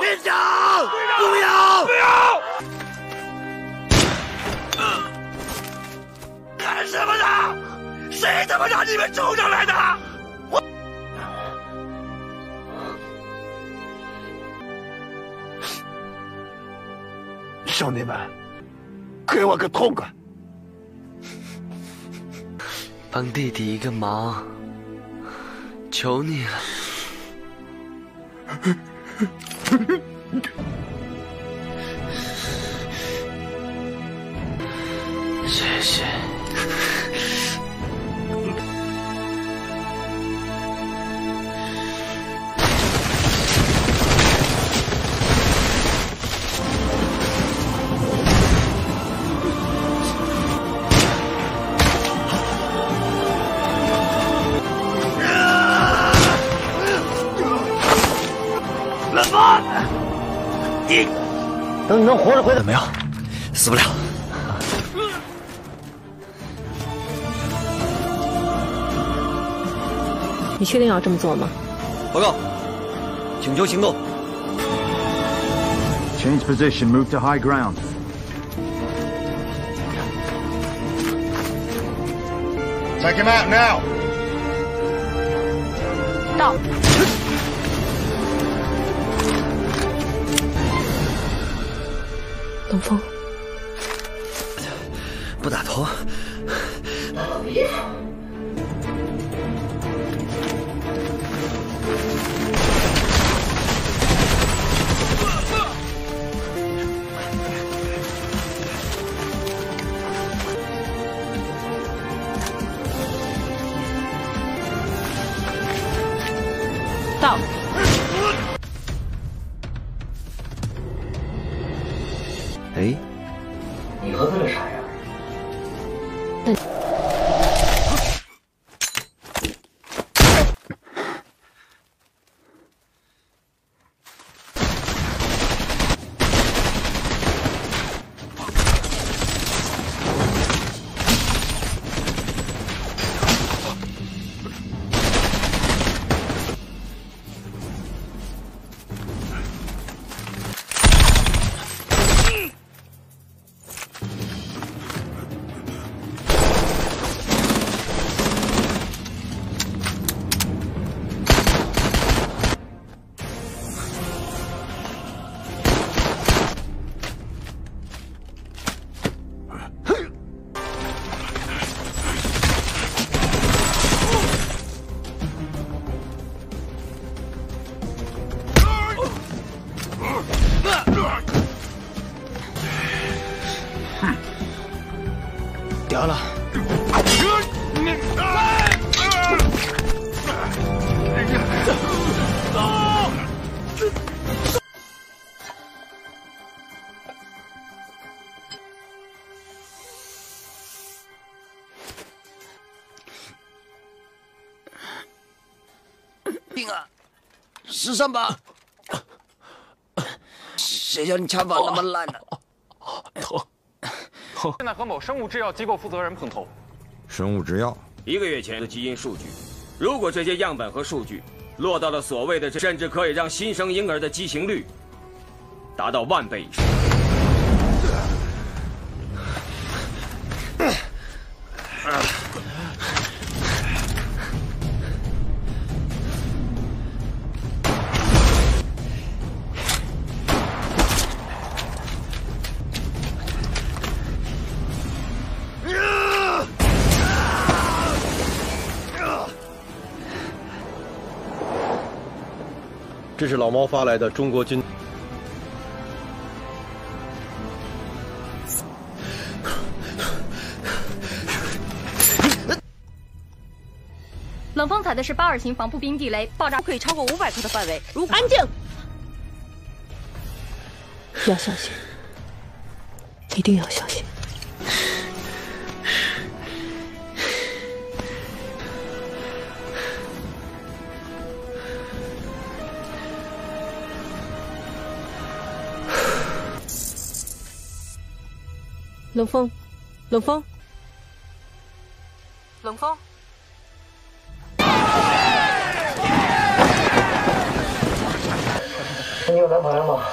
院长，不要！不要！干什么的？谁他妈让你们冲上来的？我。兄弟们，给我个痛快！帮弟弟一个忙，求你了。 谢谢。等你能活着回来，怎么样？死不了。你确定要这么做吗？报告，请求行动。Change position, move to high ground. Take him out now. 到。 冷风，不打头。到。 哎，你喝醉了啥样？那得了。病啊，13把，谁叫你枪法那么烂的？疼。 现在和某生物制药机构负责人碰头。生物制药1个月前的基因数据，如果这些样本和数据落到了所谓的，甚至可以让新生婴儿的畸形率达到10000倍以上。这是老猫发来的中国军。冷风踩的是82型防步兵地雷，爆炸可以超过500克的范围。如安静，要小心，一定要小心。 冷风，冷风，冷风。 我你有男朋友吗？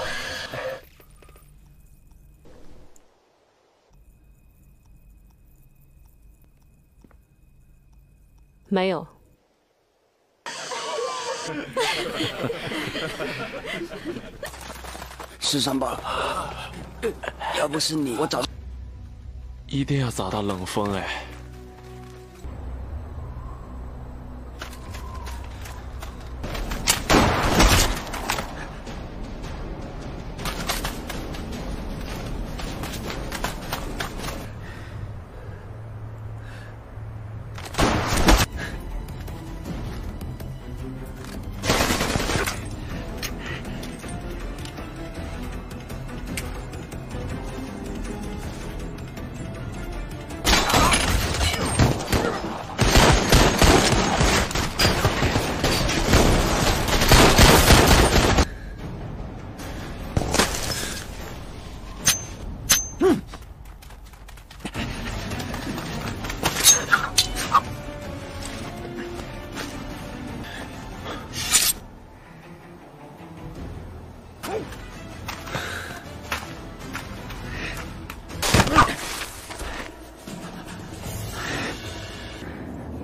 没有。13宝，要不是你，我早一定要找到冷风哎。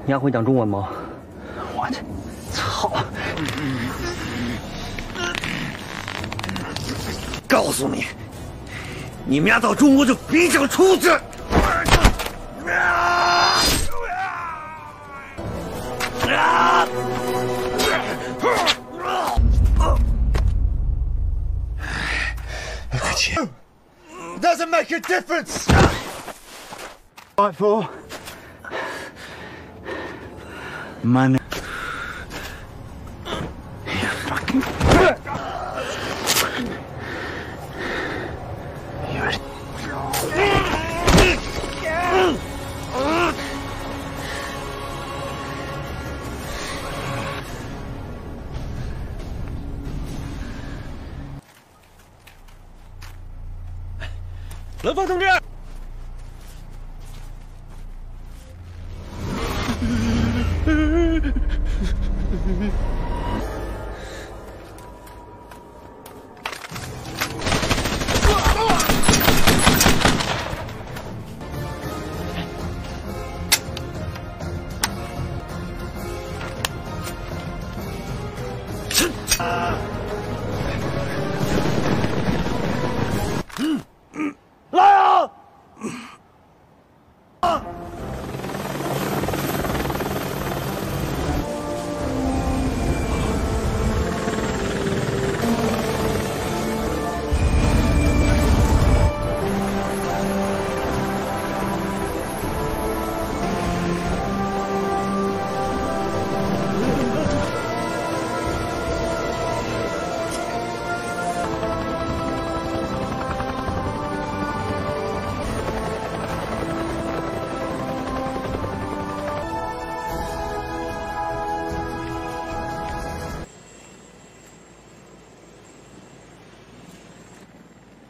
你还会讲中文吗？我去，操！告诉你，你们家到中国就别想出去！It doesn't make a difference. 5-4. Man. You fucking. You're. Levant on your.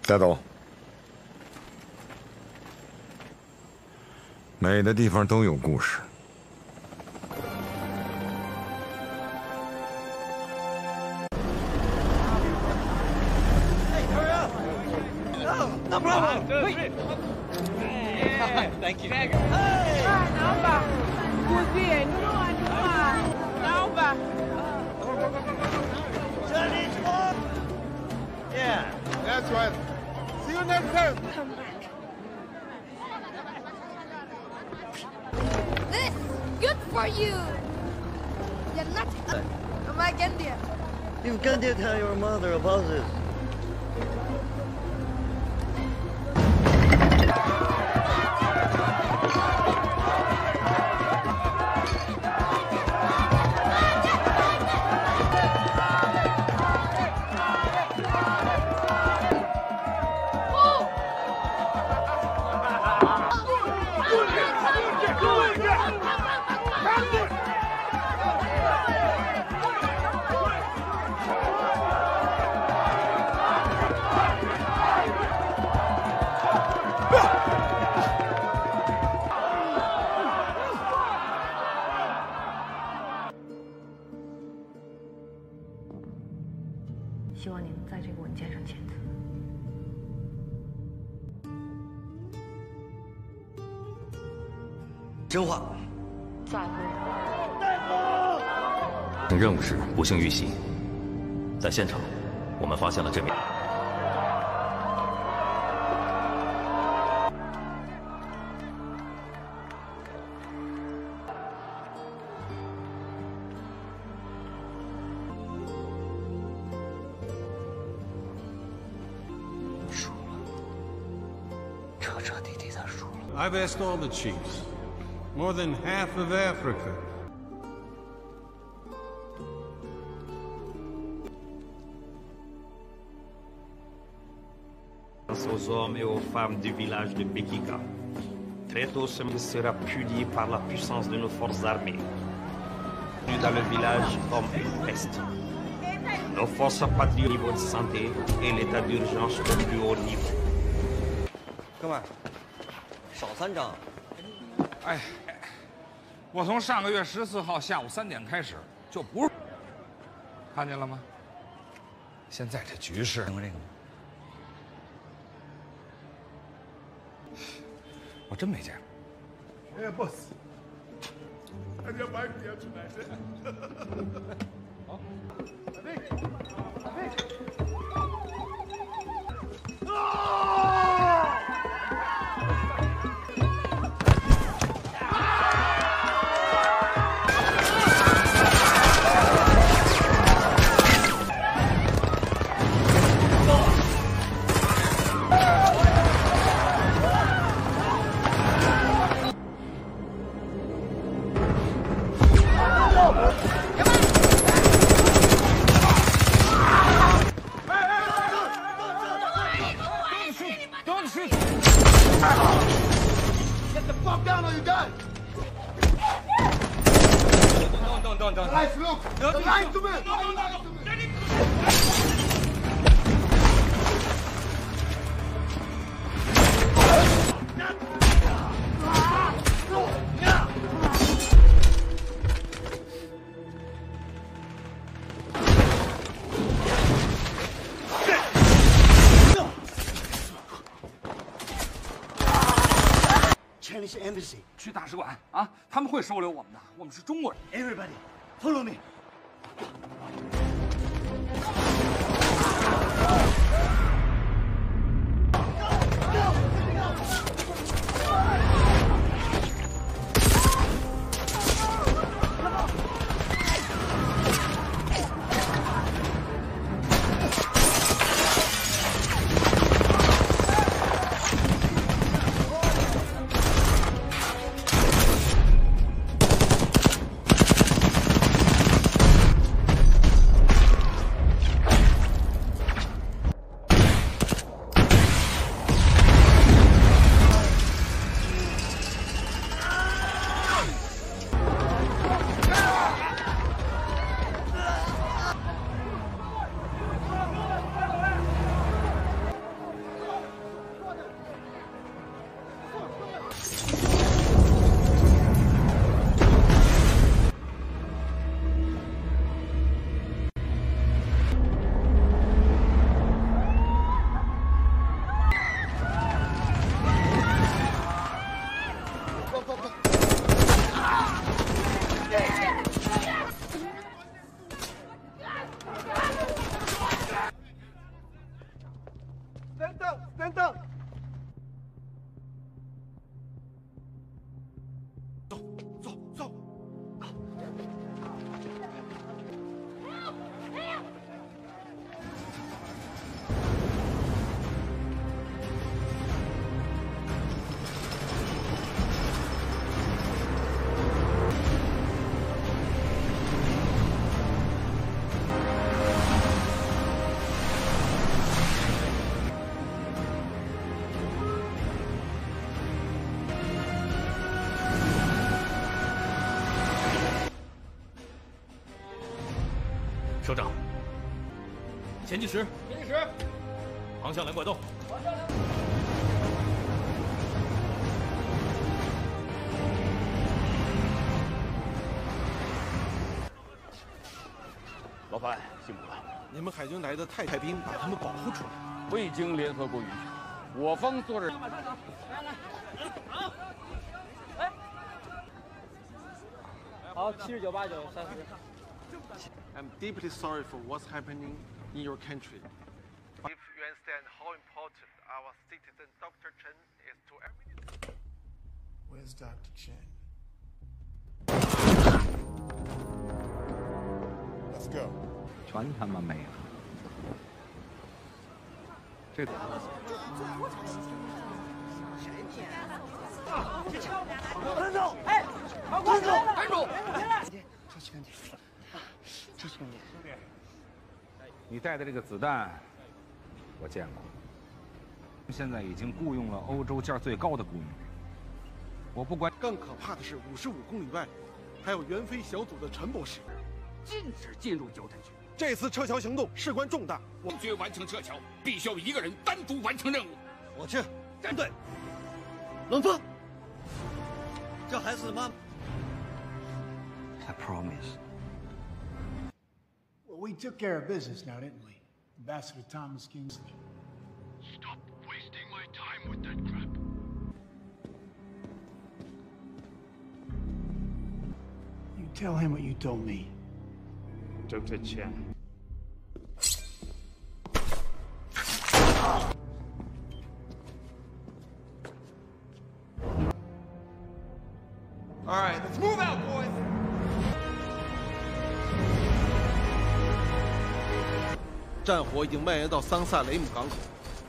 戴董，美的地方都有故事。That's right. See you next time. Come back. This good for you. You're not like India. You've got to tell your mother about this. 真话。在乎。在乎。你任务时不幸遇袭，在现场，我们发现了这名。 I've asked all the chiefs, more than half of Africa. Aux hommes et aux femmes du village de Bekika. Très tôt, ce sera puni par la puissance de nos forces armées. Dans le village comme une peste. Nos forces patrouillent au niveau de santé et l'état d'urgence au plus haut niveau. Come on. 少三张。哎，我从上个月14号下午3点开始就不是，看见了吗？现在这局势，听过这个吗？我真没见过。哎 ，boss， 大家把你要出来的。好，准备，准备。啊！ 去大使馆啊！他们会收留我们的，我们是中国人。Everybody, follow me. 首长，前进时，前进时，航向蓝怪洞。 老板，辛苦了！你们海军来的泰兵把他们保护出来。未经联合国允许，我方坐着。来来来，来，好，来，好，79、89、30。I'm deeply sorry for what's happening in your country. If you understand how important our citizen Dr. Chen is to everyone. Where's Dr. Chen? Let's go. 传他妈没啊！这个。谁你？别吵！站住！哎，站住！站住！出去看点，出去看点。你带的这个子弹，我见过。现在已经雇佣了欧洲价最高的雇佣兵。我不管。更可怕的是，55公里外，还有援非小组的陈博士。 禁止进入犹太区。这次撤侨行动事关重大，我决完成撤侨，必须要一个人单独完成任务。我去，站队。冷风，这孩子的妈妈。I promise. Well, we took care of business now, didn't we, Ambassador Thomas Kingsley? Stop wasting my time with that crap. You tell him what you told me. Dr. Chen. All right, let's move out, boys.战火已经蔓延到桑萨雷姆港口，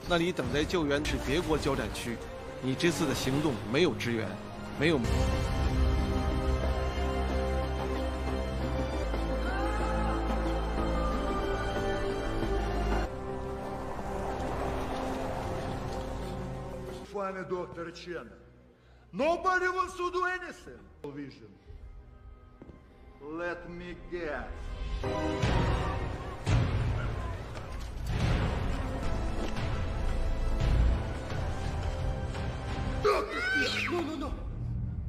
那里等待救援是别国交战区。你这次的行动没有支援，没有。 Dr. Chen. Nobody wants to do anything. Vision. Let me guess. No, no, no.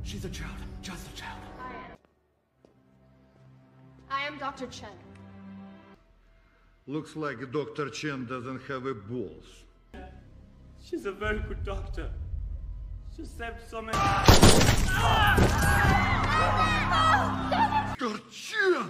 She's a child. Just a child. I am Dr. Chen. Looks like Dr. Chen doesn't have a balls. She's a very good doctor. She saved so many. Dr. Chen!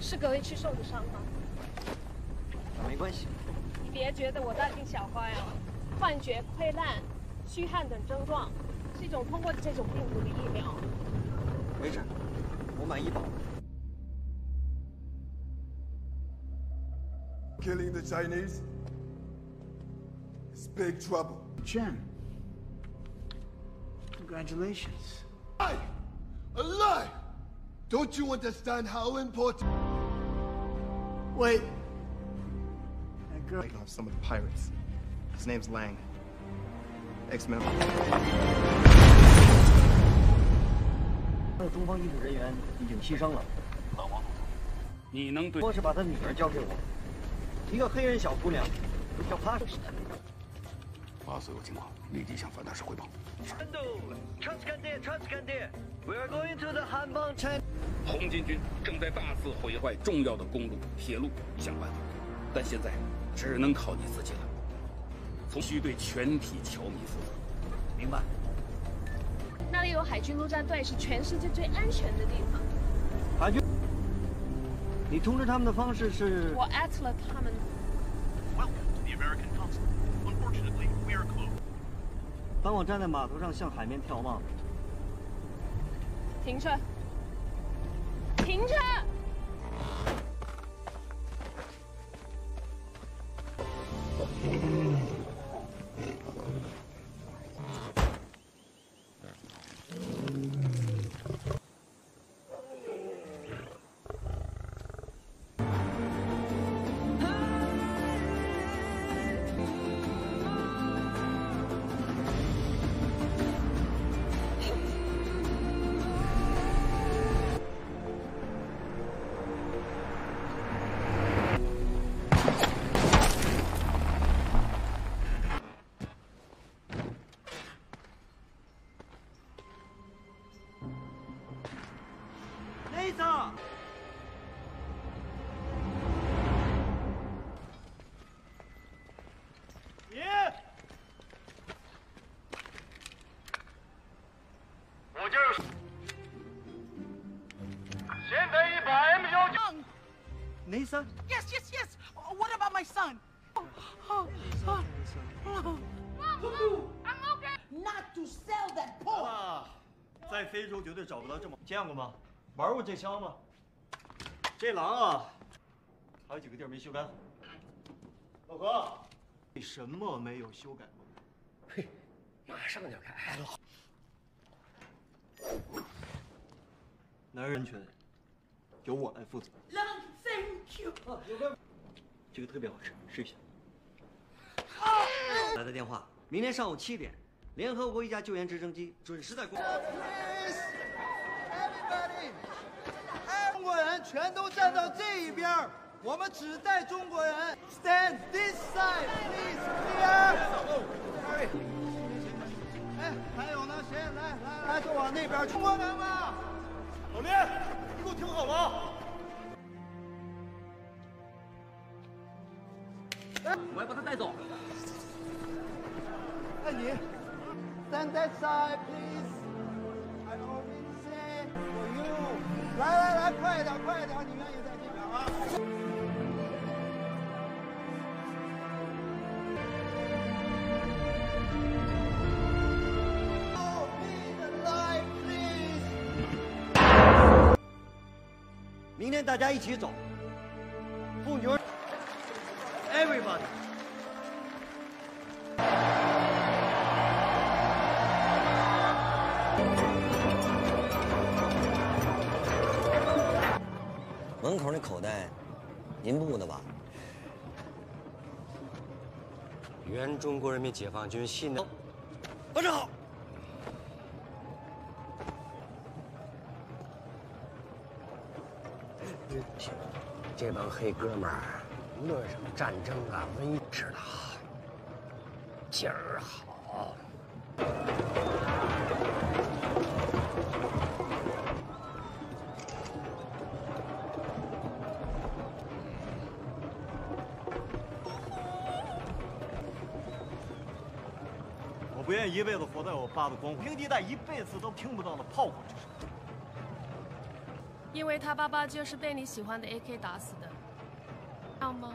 是葛维区受的伤吗？没关系。你别觉得我大惊小怪啊！幻觉、溃烂、虚汗等症状是一种通过这种病毒的疫苗。没事，我买医保。 Killing the Chinese is big trouble. Chen, congratulations. Alive! Alive! Don't you understand how important? Wait. That girl off some of the pirates. His name's Lang. X-Men. 那东方医保人员已经牺牲了。老王，你能对？我是把他女儿交给我。 一个黑人小姑娘，叫帕什。把所有情况立即向反大使汇报。红巾军正在大肆毁坏重要的公路、铁路、港湾，但现在只能靠你自己了。从需对全体侨民负责，明白？那里有海军陆战队，是全世界最安全的地方。海军。 你通知他们的方式是？我艾特了他们。当我站在码头上向海面眺望。停车！停车！Lisa? Yes, yes, yes. What about my son? Mom, Mom, I'm okay. Not to sell that pork. 在非洲绝对找不到这么见过吗？玩过这枪吗？这狼啊，还有几个地儿没修干。老何，为什么没有修改过？嘿，马上就改了。男人群由我来负责。 这个特别好吃，试一下。来的电话，明天上午7点，联合国一架救援直升机准时在。中国人全都站到这一边，我们只带中国人。Stand this side, please. Here. 哎，还有呢？谁？来，就往那边。中国人吗？老林，你给我听好了。 我要把他带走。哎，你 ，stand that side please. I'm open say for you. 来，快点，快点，你愿意在这边啊？Oh, be alive, please. 明天大家一起走，妇女。 Everybody. 门口那口袋，您布的吧？原中国人民解放军西南。班长好。这帮黑哥们儿。 无论什么战争啊，瘟疫知道，今儿好。不愿意一辈子活在我爸的光辉，平地带一辈子都听不到了炮火之声。因为他爸爸就是被你喜欢的 AK 打死的，这样吗？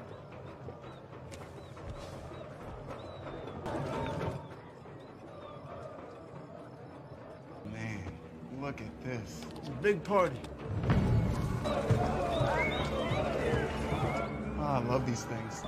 Man, look at this. It's a big party. Oh, I love these things.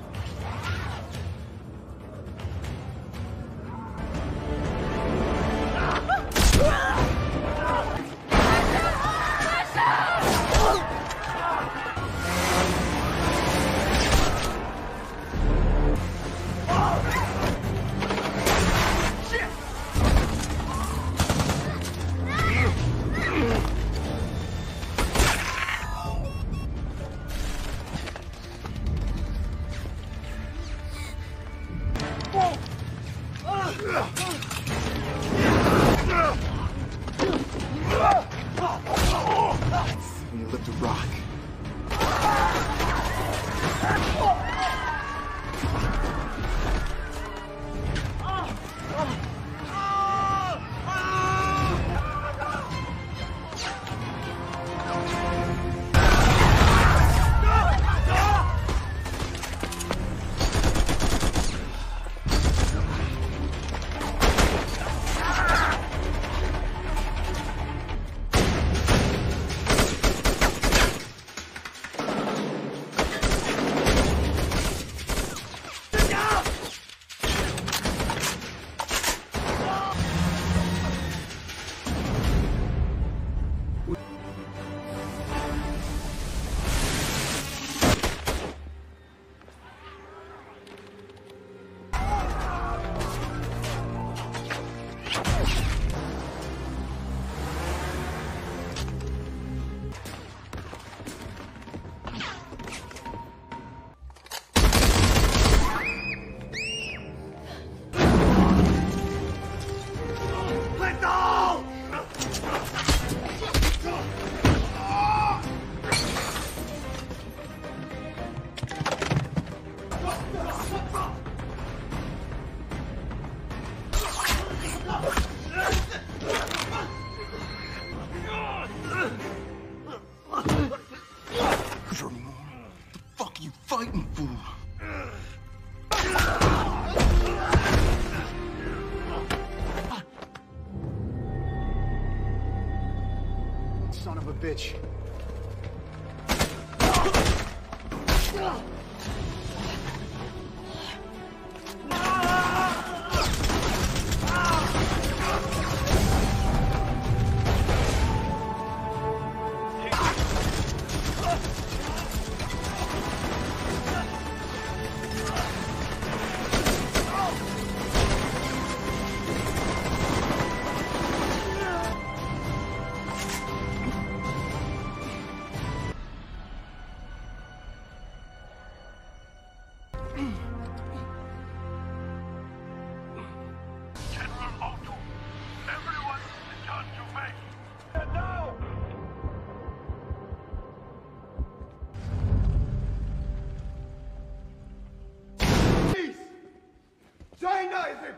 Bitch.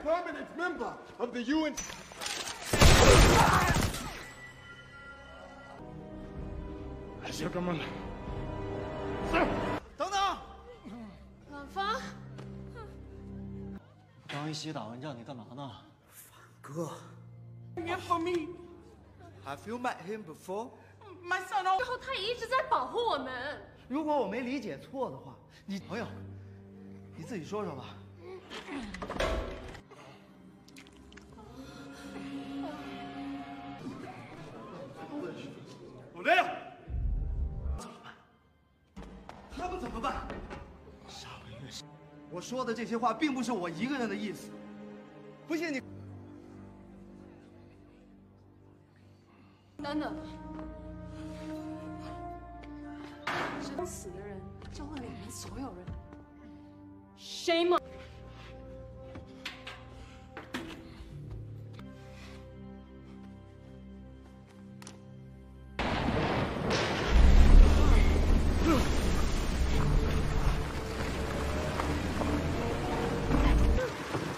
Permanent member of the UN. Sir, come on. Sir, 等等，晚芳，刚一起打完仗，你干嘛呢？哥 ，In for me. Have you met him before? My son. 然后他也一直在保护我们。如果我没理解错的话，你朋友，你自己说说吧。 我来了，他们怎么办？杀我越是，我说的这些话并不是我一个人的意思，不信你。等等，等死的人召唤了你们所有人 ，shame on。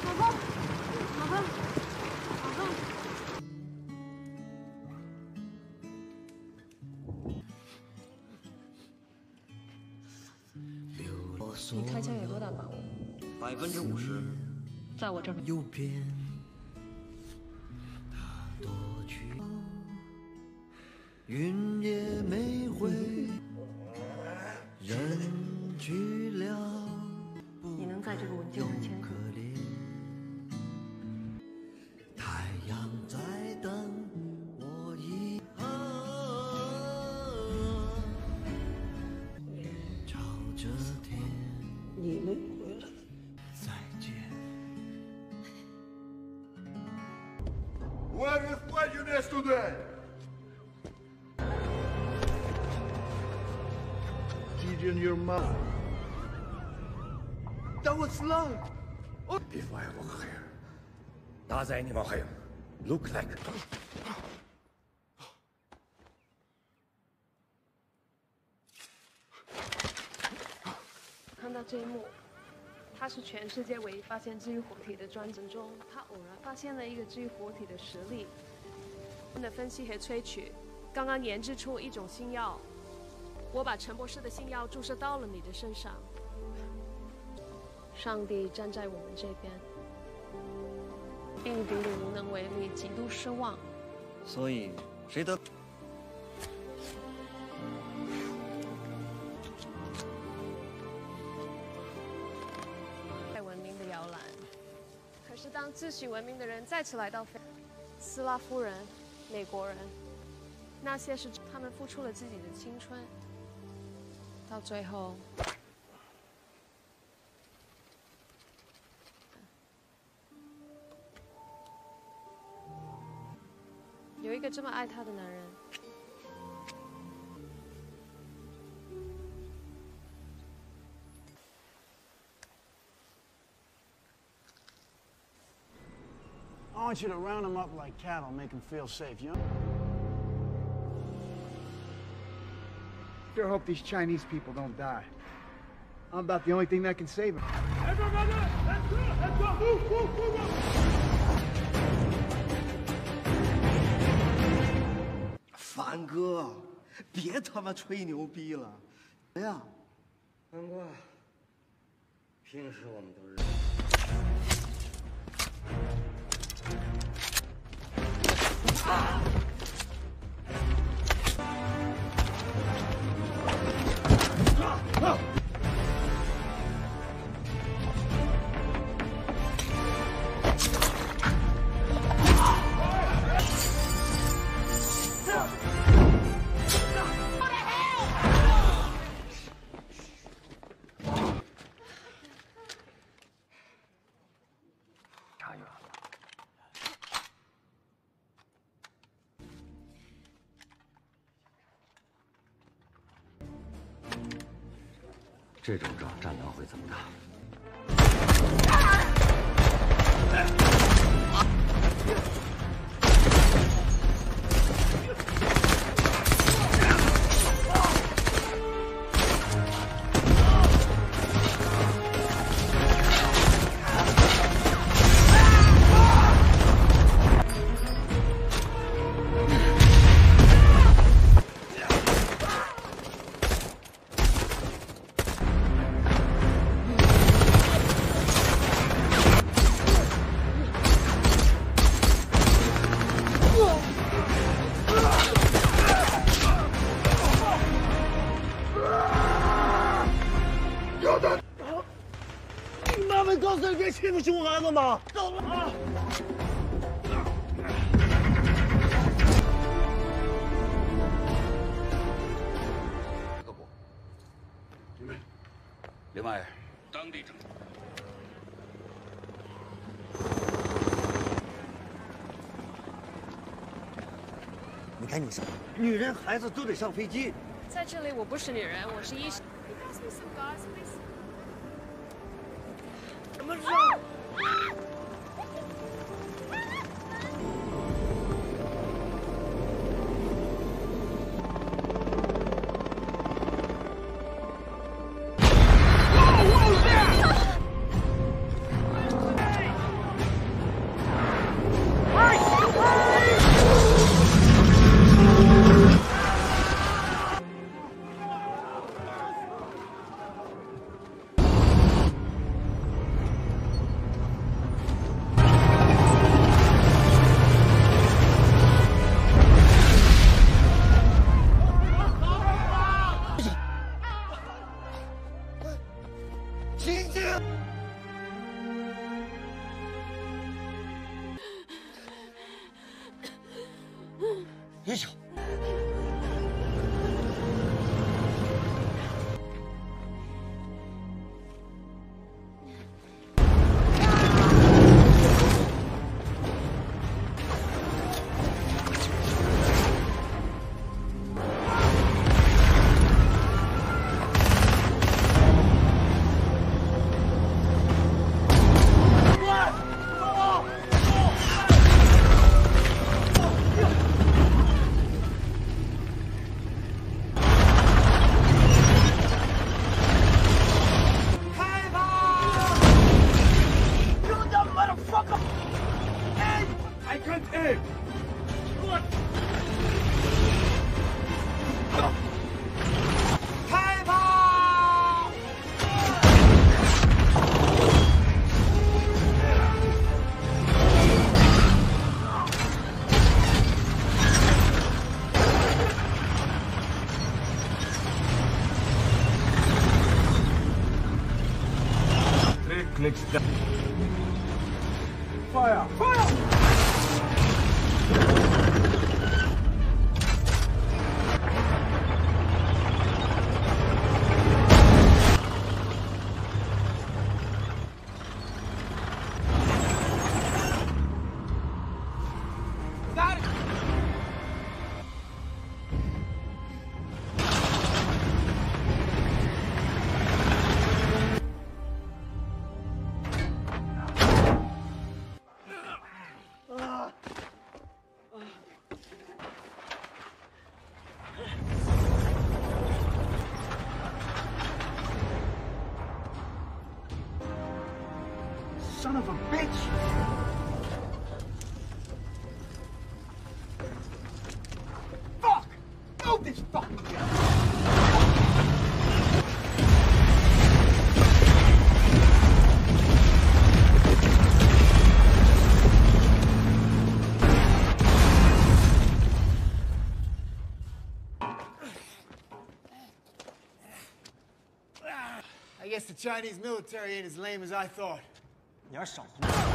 好吧。你开枪有多大把握？50%。在我这儿。右边，他躲去，云也没回，人去了。你能在这个文件面前？太阳在等。 你没回来。再见。Where is prejudice today? 记住 your mouth. That was Lang. If I were here, does anyone here look like?他是全世界唯一发现鲫鱼活体的专人中，他偶然发现了一个鲫鱼活体的实例。他们的分析和萃取，刚刚研制出一种新药。我把陈博士的新药注射到了你的身上。上帝站在我们这边，病毒的无能为力，极度失望。所以，谁得？ 当自诩文明的人再次来到斯拉夫人、美国人，那些是他们付出了自己的青春，到最后，有一个这么爱他的男人，I want you to round them up like cattle, make them feel safe, you know? I sure hope these Chinese people don't die. I'm about the only thing that can save them. Everybody, let's go! Let's go! Move, move, move, move! 凡哥，别他妈吹牛逼了！怎么样？凡哥，平时我们都是。 Ah! 这种仗战狼会怎么打？欺负熊孩子吗？走了啊！各部，准备。林外，当地政府。你赶紧上！女人、孩子都得上飞机。在这里，我不是女人，我是医生。 什么事？听见？英雄，fire! Fire! Son of a bitch! I guess the Chinese military ain't as lame as I thought. You're something. Stop!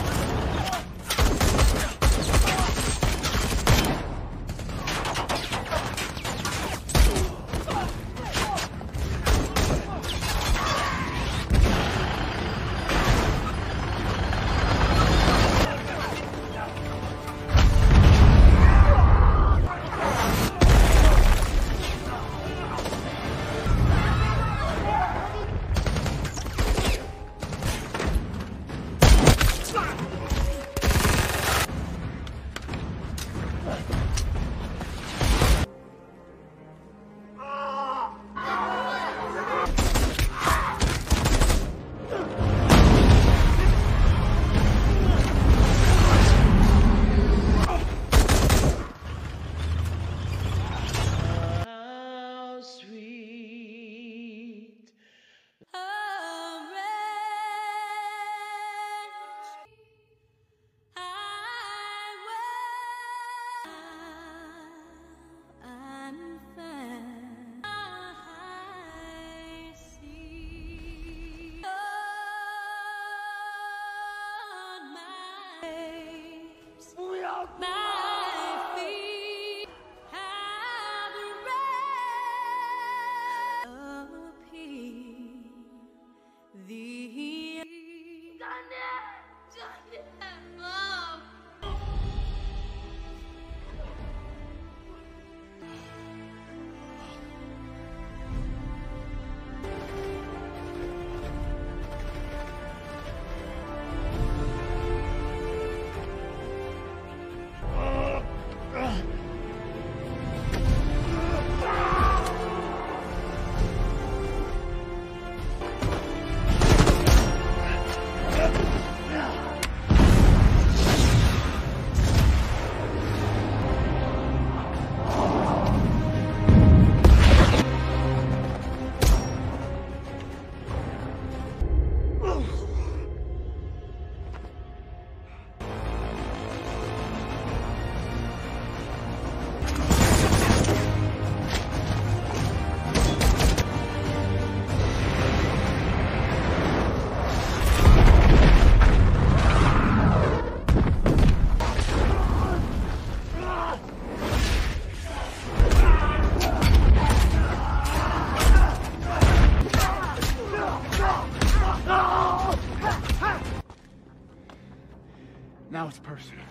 Now it's personal.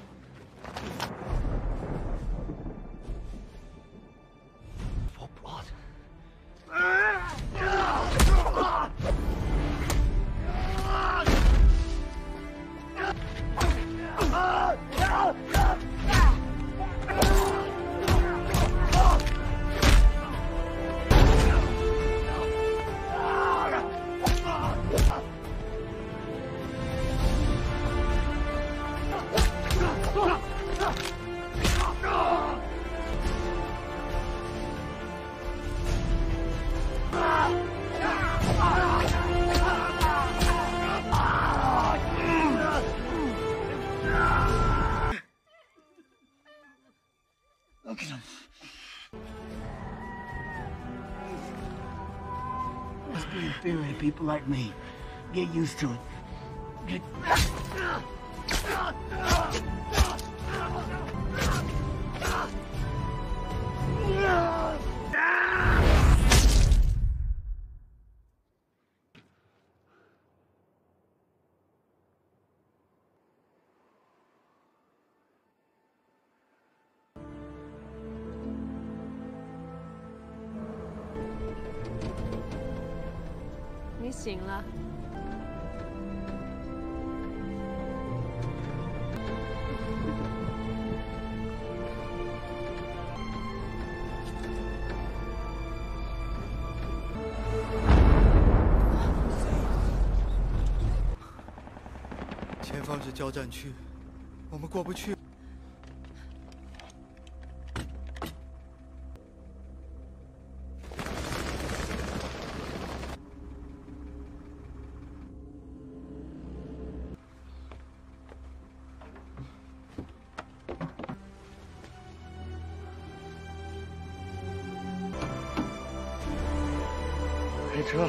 For blood. Look at him. It's being inferior to people like me. Get used to it.前方是交战区，我们过不去。 车。